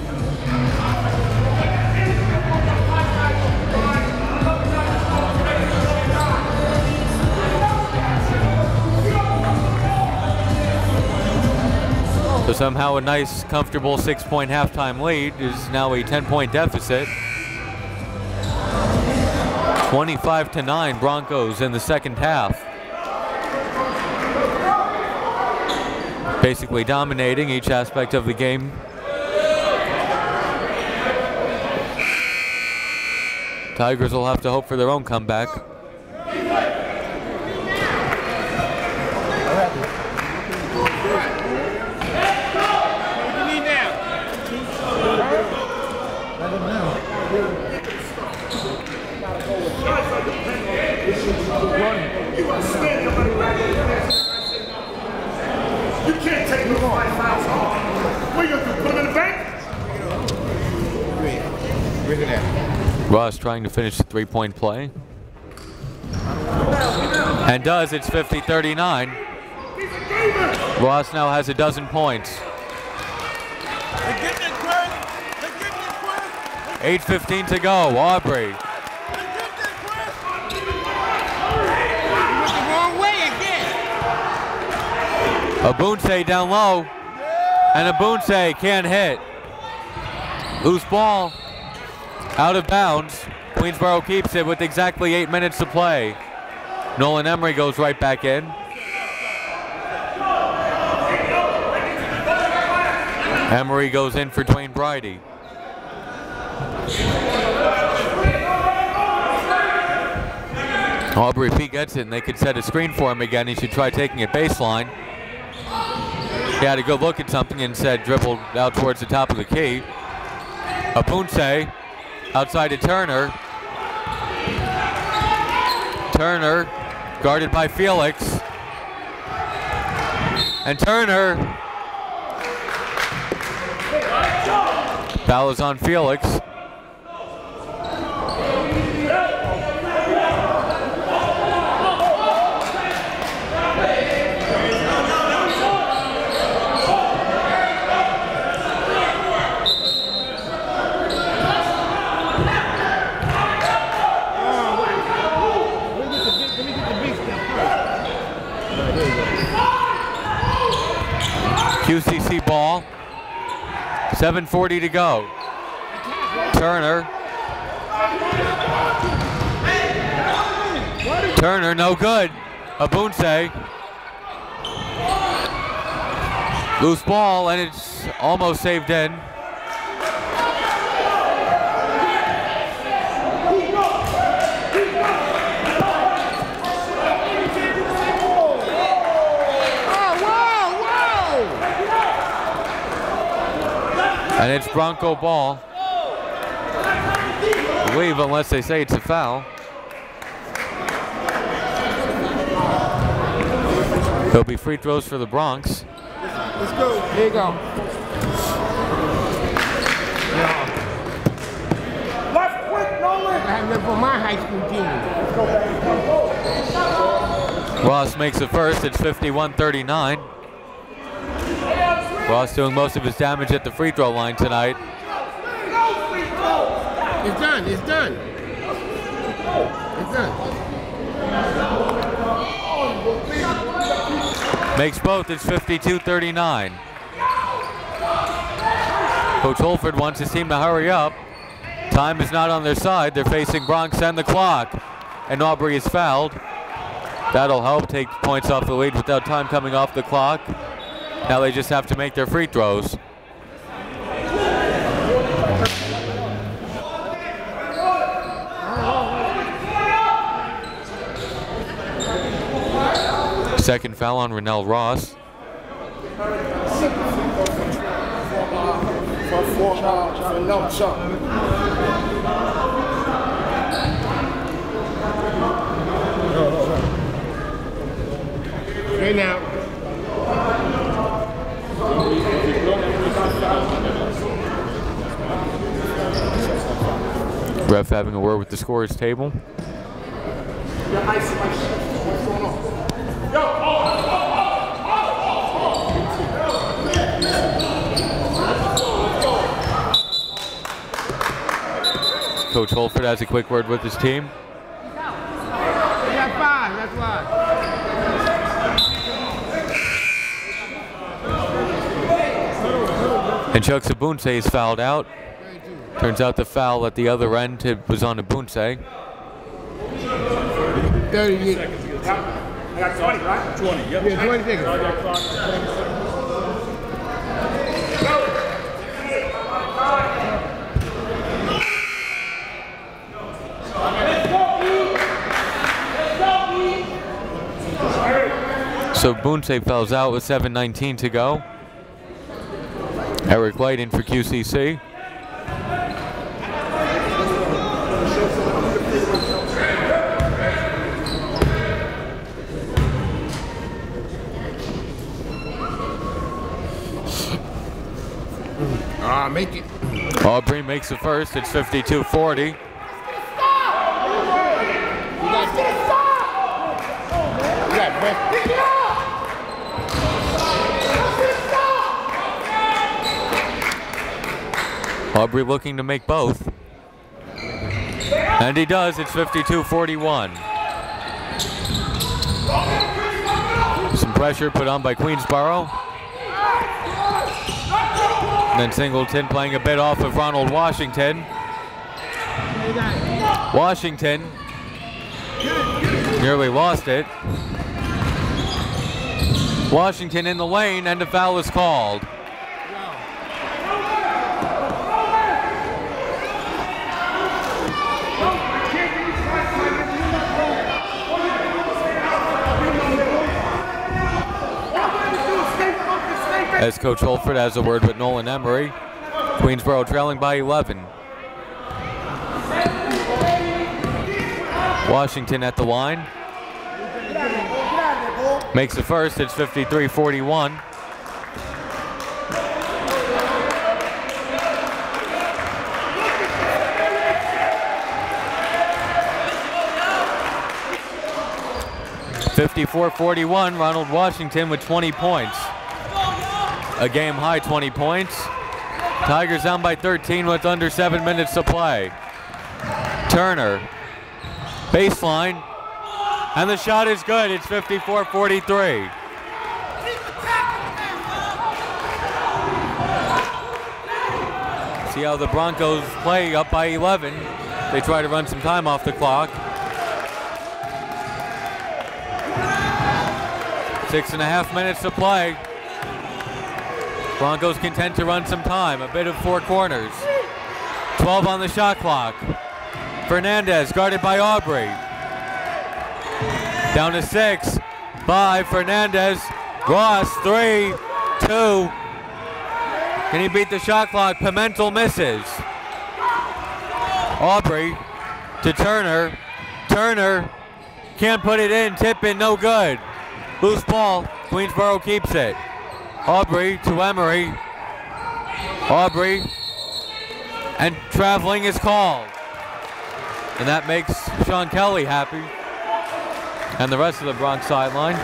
So somehow a nice, comfortable 6-point halftime lead is now a 10-point deficit. 25-9 Broncos in the second half. Basically dominating each aspect of the game. Tigers will have to hope for their own comeback. Ross trying to finish the three-point play. And does. It's 50-39. Ross now has a dozen points. 8:15 to go. Aubrey. Abunse down low, and Abunse can't hit. Loose ball, out of bounds. Queensborough keeps it with exactly 8 minutes to play. Nolan Emery goes right back in. Emery goes in for Dwayne Brydie. Aubrey P gets it, and they could set a screen for him again. He should try taking it baseline. He had a good look at something and said dribbled out towards the top of the key. Abunse outside to Turner. Turner guarded by Felix. And Turner. Foul is on Felix. QCC ball, 7:40 to go. Turner no good. Abunse. Loose ball, and it's almost saved in. And it's Bronco ball. I believe, unless they say it's a foul. There'll be free throws for the Bronx. Let's go. Here you go. Left quick, Nolan. I have for my high school team. Ross makes it first. It's 51-39. Ross doing most of his damage at the free throw line tonight. It's done, it's done. It's done. Makes both, it's 52-39. Coach Holford wants his team to hurry up. Time is not on their side, they're facing Bronx and the clock. and Aubrey is fouled. That'll help take points off the lead without time coming off the clock. Now they just have to make their free throws. Second foul on Ronell Ross. Ref having a word with the scorer's table. Coach Holford has a quick word with his team. And Chuck Sabunse is fouled out. Turns out the foul at the other end was on Abunse. 30 seconds. I got 20, right? 20, yep. Yeah, 20 seconds. So Bunse fouls out with 7:19 to go. Eric Light in for QCC. Make it. Aubrey makes the first. It's 52-40. Aubrey looking to make both. And he does. It's 52-41. Some pressure put on by Queensborough. And then Singleton playing a bit off of Ronald Washington. Washington nearly lost it. Washington in the lane, and a foul is called. As Coach Holford has a word with Nolan Emery. Queensborough trailing by 11. Washington at the line. Makes the first. It's 53-41. Ronald Washington with 20 points. A game high 20 points. Tigers down by 13 with under 7 minutes to play. Turner, baseline, and the shot is good. It's 54-43. See how the Broncos play up by 11. They try to run some time off the clock. 6.5 minutes to play. Broncos content to run some time, a bit of four corners. 12 on the shot clock. Fernandez guarded by Aubrey. Down to 6 by Fernandez. Ross, 3, 2. Can he beat the shot clock? Pimentel misses. Aubrey to Turner. Turner can't put it in, tip in, no good. Loose ball, Queensborough keeps it. Aubrey to Emery. Aubrey, and traveling is called. And that makes Sean Kelly happy. And the rest of the Bronx sideline.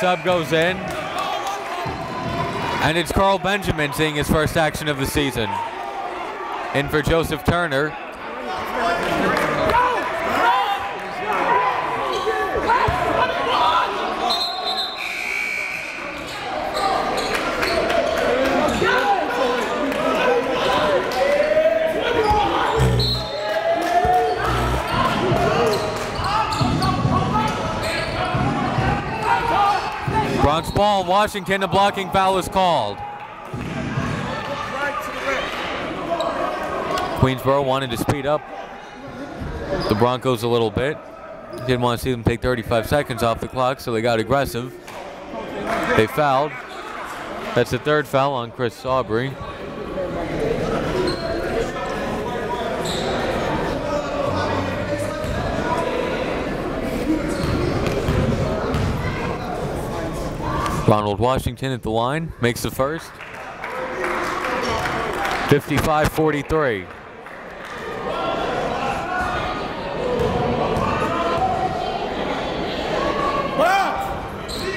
Sub goes in. And it's Carl Benjamin seeing his first action of the season. In for Joseph Turner. Bounce ball, Washington, the blocking foul is called. Queensborough wanted to speed up the Broncos a little bit. Didn't want to see them take 35 seconds off the clock, so they got aggressive. They fouled. That's the third foul on Chris Aubrey. Ronald Washington at the line, makes the first. 55-43.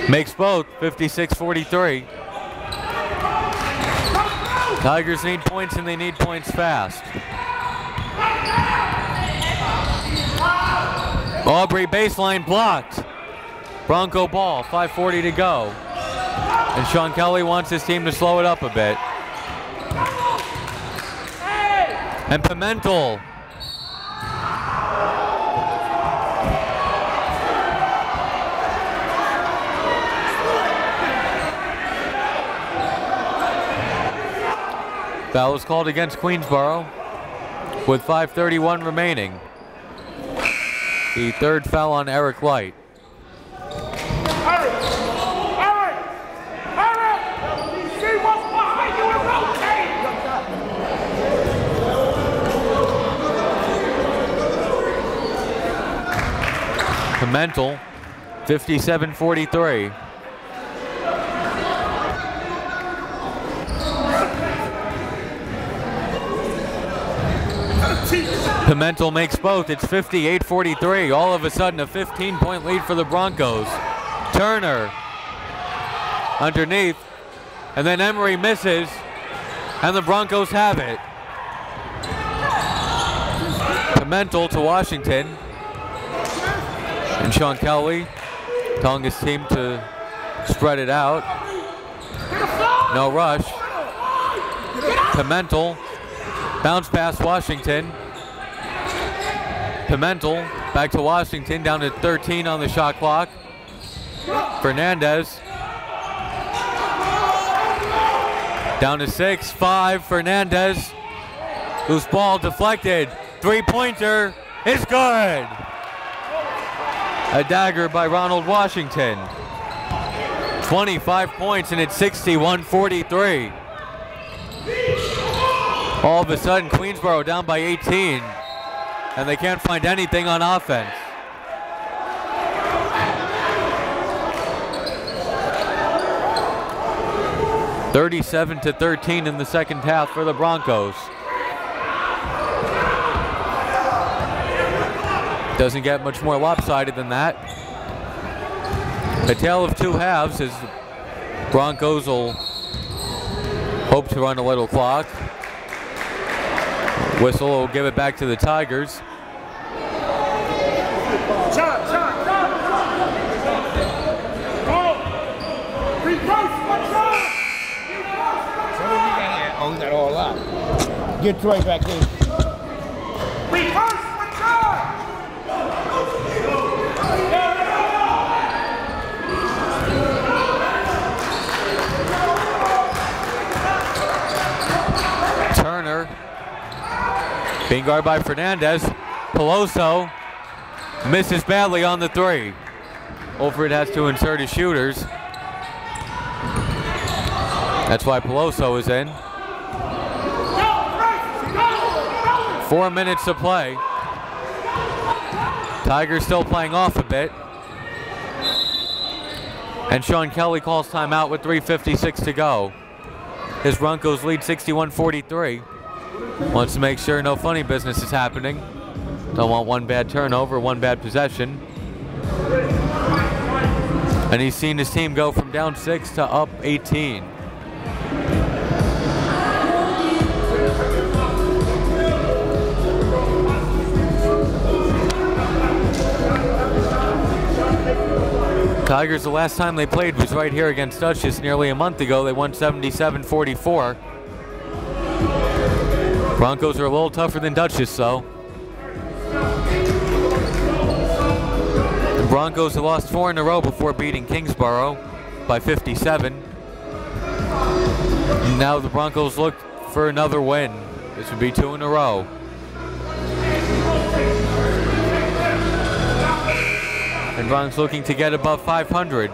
Makes both, 56-43. Tigers need points and they need points fast. Aubrey baseline blocked. Bronco ball, 5:40 to go. And Sean Kelly wants his team to slow it up a bit. And Pimentel. Foul was called against Queensborough with 5:31 remaining. The third foul on Eric Light. Pimentel, 57-43. Pimentel makes both. It's 58-43. All of a sudden, a 15-point lead for the Broncos. Turner underneath, and then Emery misses, and the Broncos have it. Pimentel to Washington. And Sean Kelly telling his team to spread it out. No rush. Pimentel, bounce pass Washington. Pimentel back to Washington, down to 13 on the shot clock. Fernandez. Down to 6, 5, Fernandez. Loose ball deflected. Three-pointer is good. A dagger by Ronald Washington. 25 points and it's 61-43. All of a sudden, Queensborough down by 18 and they can't find anything on offense. Wow. 37-13 in the second half for the Broncos. Doesn't get much more lopsided than that. A tale of two halves as the Broncos will hope to run a little clock. Whistle will give it back to the Tigers. Own that all up. Get Troy back in. Being guarded by Fernandez. Peloso misses badly on the three. Holford has to insert his shooters. That's why Peloso is in. 4 minutes to play. Tigers still playing off a bit. And Sean Kelly calls timeout with 3:56 to go. His Broncos lead 61-43. Wants to make sure no funny business is happening. Don't want one bad turnover, one bad possession. And he's seen his team go from down 6 to up 18. Tigers, the last time they played was right here against Dutchess nearly a month ago. They won 77-44. Broncos are a little tougher than Dutchess, though. The Broncos have lost 4 in a row before beating Kingsborough. by 57. Now the Broncos look for another win. This would be two in a row. And Bronx looking to get above 500.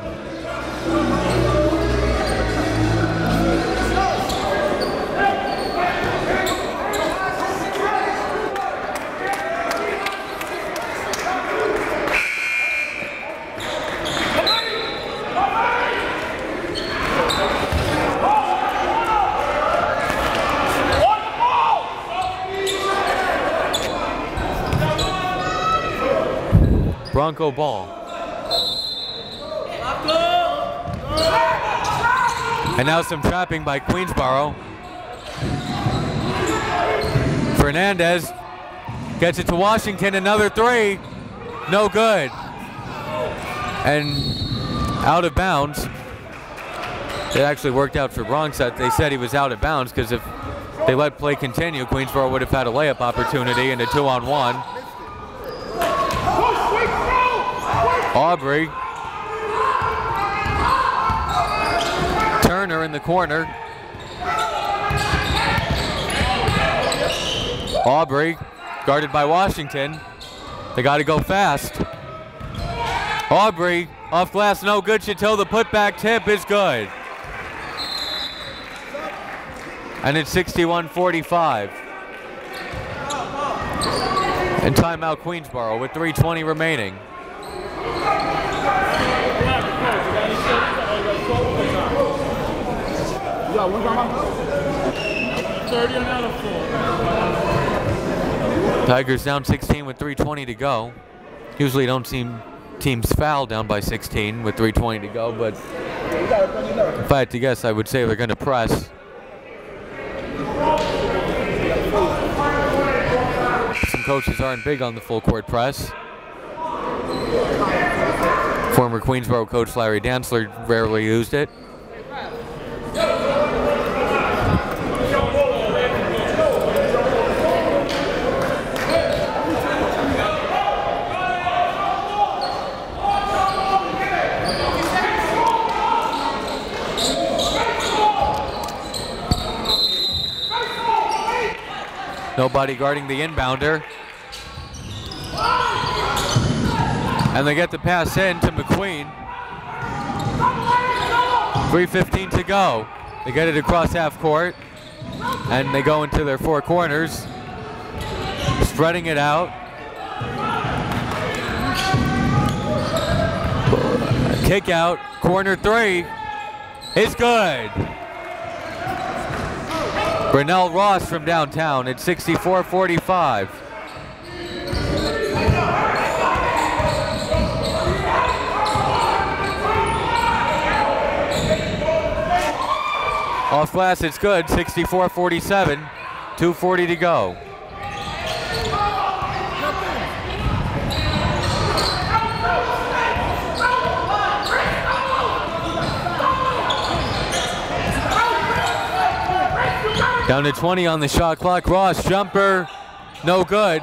Bronco ball. And now some trapping by Queensborough. Fernandez gets it to Washington, another three, no good. And out of bounds. It actually worked out for Bronx that they said he was out of bounds, because if they let play continue, Queensborough would have had a layup opportunity and a 2-on-1. Aubrey. Turner in the corner. Aubrey guarded by Washington. They got to go fast. Aubrey off glass, no good. Chateau, the putback tip is good. And it's 61-45. And timeout Queensborough with 3:20 remaining. Tigers down 16 with 3:20 to go. Usually don't see teams foul down by 16 with 3:20 to go, but if I had to guess, I would say they're going to press. Some coaches aren't big on the full court press. Former Queensborough coach Larry Dantzler rarely used it. Nobody guarding the inbounder. And they get the pass in to McQueen. 3:15 to go. They get it across half court. And they go into their four corners. Spreading it out. Kick out. Corner three. It's good. Ronell Ross from downtown at 64-45. Off glass, it's good. 64-47, 2:40 to go. Down to 20 on the shot clock. Ross, jumper, no good.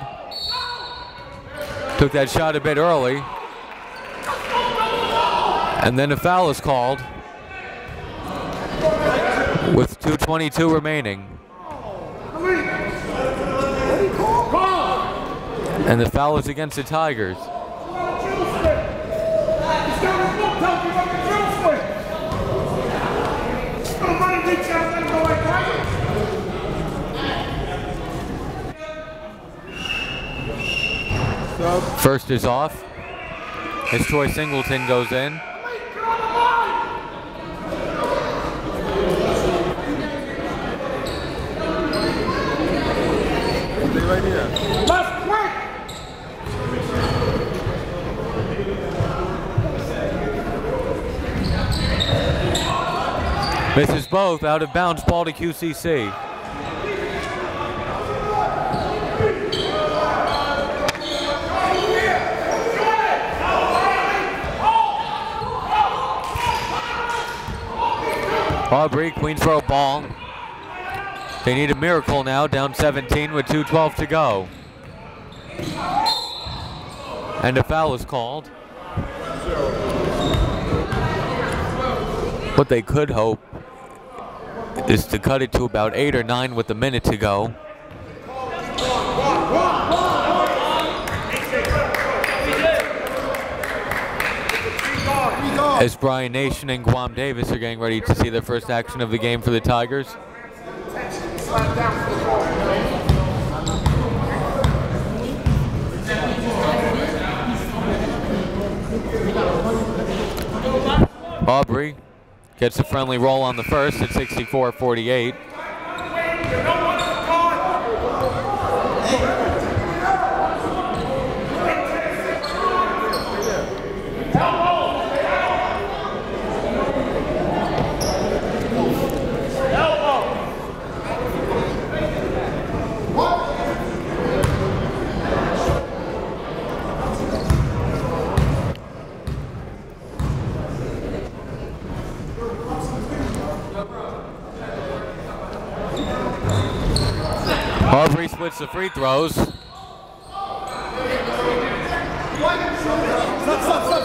Took that shot a bit early. And then a foul is called with 2:22 remaining. And the foul is against the Tigers. First is off, as Troy Singleton goes in. Misses both, out of bounds, ball to QCC. Aubrey, Queensborough ball. They need a miracle now, down 17 with 2:12 to go. And a foul is called. What they could hope is to cut it to about 8 or 9 with a minute to go. As Brian Nation and Guam Davis are getting ready to see their first action of the game for the Tigers. Aubrey gets a friendly roll on the first at 64-48. Aubrey splits the free throws.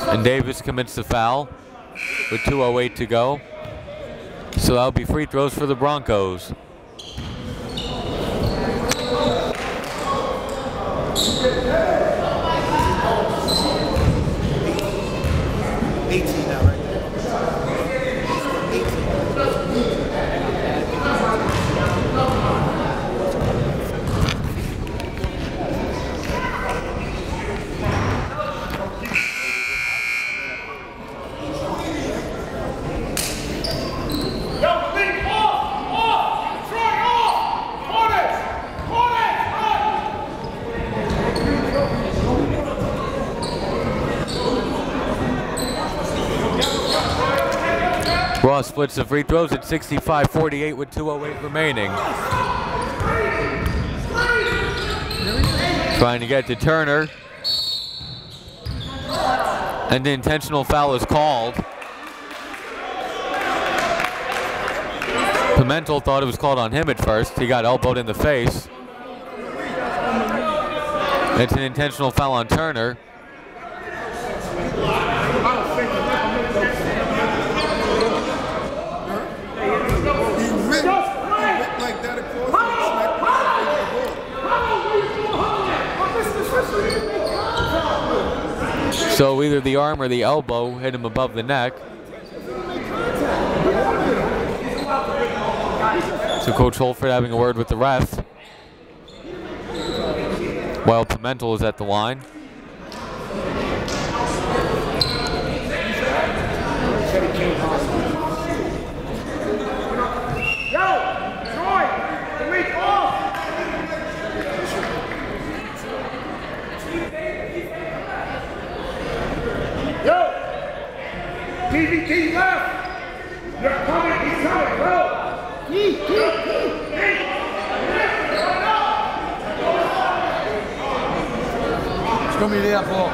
And Davis commits the foul with 2:08 to go. So that'll be free throws for the Broncos. Ross splits the free throws at 65-48 with 2:08 remaining. Trying to get to Turner. And the intentional foul is called. Pimentel thought it was called on him at first. He got elbowed in the face. It's an intentional foul on Turner. So either the arm or the elbow hit him above the neck. So Coach Holford having a word with the ref while Pimentel is at the line. PVT left! They're coming, he's coming, bro! It's gonna be that ball.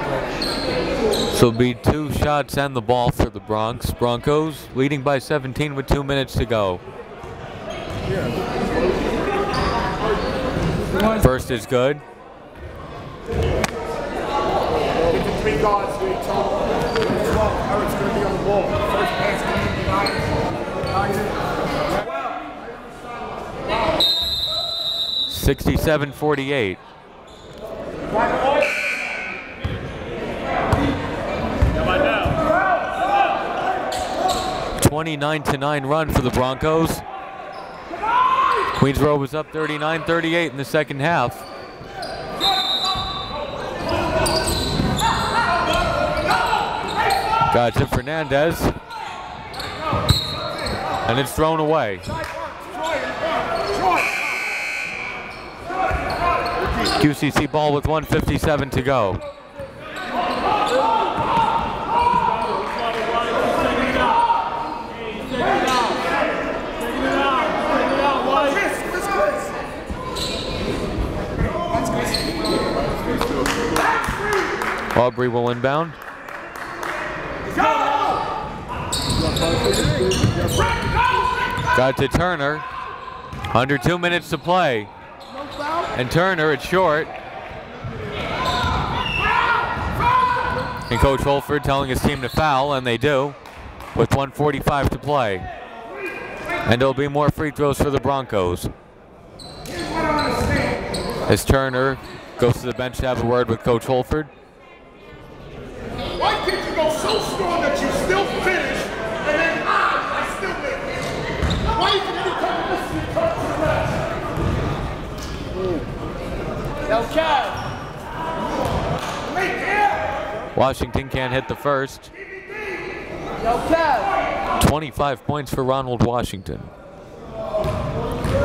So it'll be 2 shots and the ball for the Broncos, leading by 17 with 2 minutes to go. First is good. Three guards to each other. 12. Eric's going to be on the ball. First pass coming to 67-48. Wow. 29-9 run for the Broncos. Queensborough was up 39-38 in the second half. Got to Fernandez, and it's thrown away. QCC ball with 1:57 to go. Aubrey will inbound. Got to Turner. Under 2 minutes to play. And Turner, it's short. And Coach Holford telling his team to foul, and they do. with 1:45 to play. And there'll be more free throws for the Broncos. As Turner goes to the bench to have a word with Coach Holford. Why did you go so strong that you still finish, and then I still win? Why did you come to this and cut the rest? No cow. Right there. Washington can't hit the first. No cow. 25 points for Ronald Washington,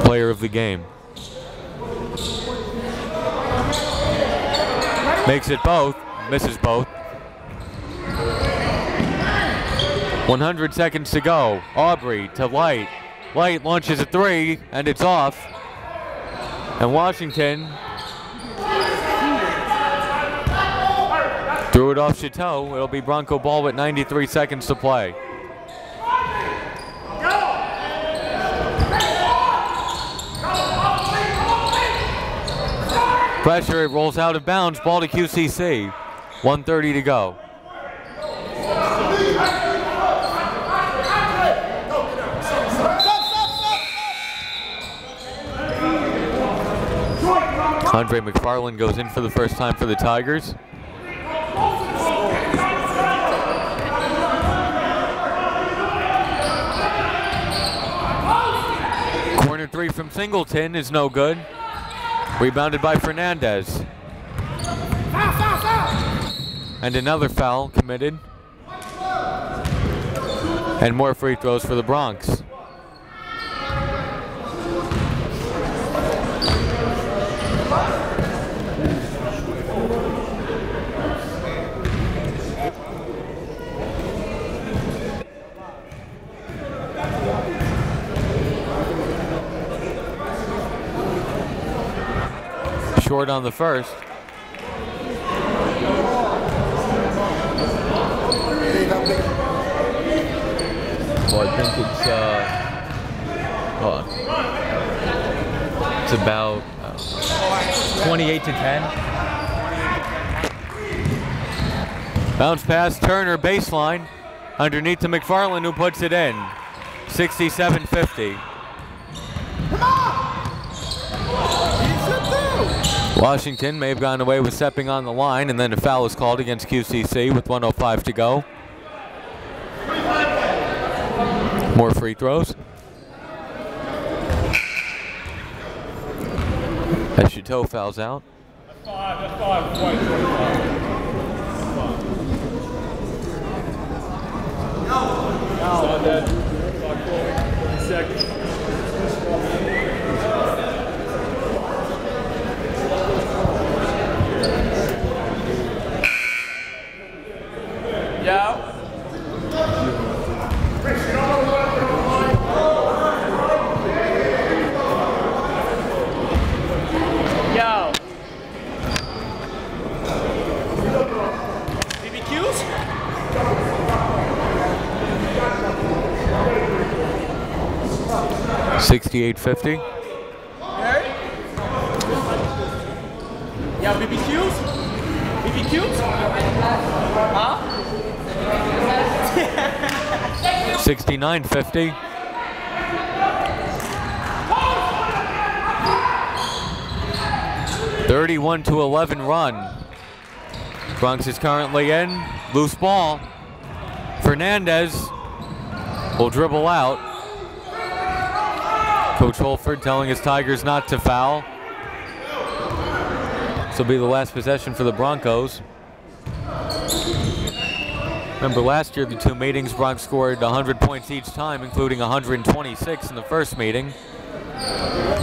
player of the game. Makes it both, misses both. 100 seconds to go. Aubrey to Light. Light launches a three, and it's off. And Washington threw it off Chateau. It'll be Bronco ball with 93 seconds to play. Pressure, it rolls out of bounds, ball to QCC. 1:30 to go. Andre McFarland goes in for the first time for the Tigers. Corner three from Singleton is no good. Rebounded by Fernandez. Foul, foul, foul. And another foul committed. And more free throws for the Bronx. Short on the first. Well, I think it's it's about 28 to 10. Bounce pass, Turner baseline, underneath to McFarland, who puts it in. 67-50. Washington may have gone away with stepping on the line, and then a foul is called against QCC with 1:05 to go. More free throws. As Chateau fouls out. That's five. BBQs? 68-50. Yeah, BBQs? BBQs? Huh? 69-50. Oh! 31-11 run. Bronx is currently in. Loose ball. Fernandez will dribble out. Coach Holford telling his Tigers not to foul. This will be the last possession for the Broncos. Remember last year, the two meetings, Bronx scored 100 points each time, including 126 in the first meeting.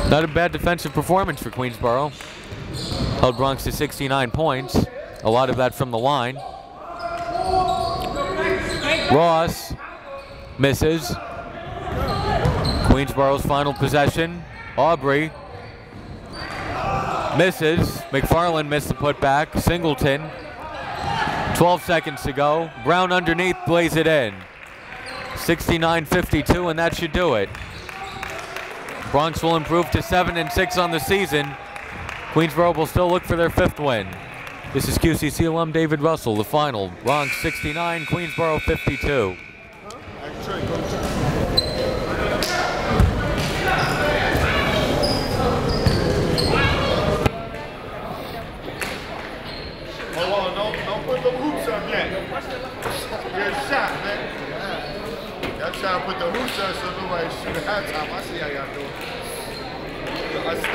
Not a bad defensive performance for Queensborough. Held Bronx to 69 points, a lot of that from the line. Ross misses. Queensborough's final possession, Aubrey. Misses. McFarland missed the putback. Singleton. 12 seconds to go. Brown underneath, plays it in. 69-52, and that should do it. Bronx will improve to 7-6 on the season. Queensborough will still look for their fifth win. This is QCC alum David Russell, the final. Bronx 69, Queensborough 52.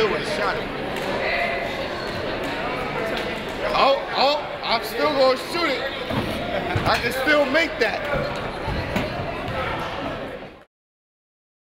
still would have shot it. Oh, I'm still going to shoot it. I can still make that.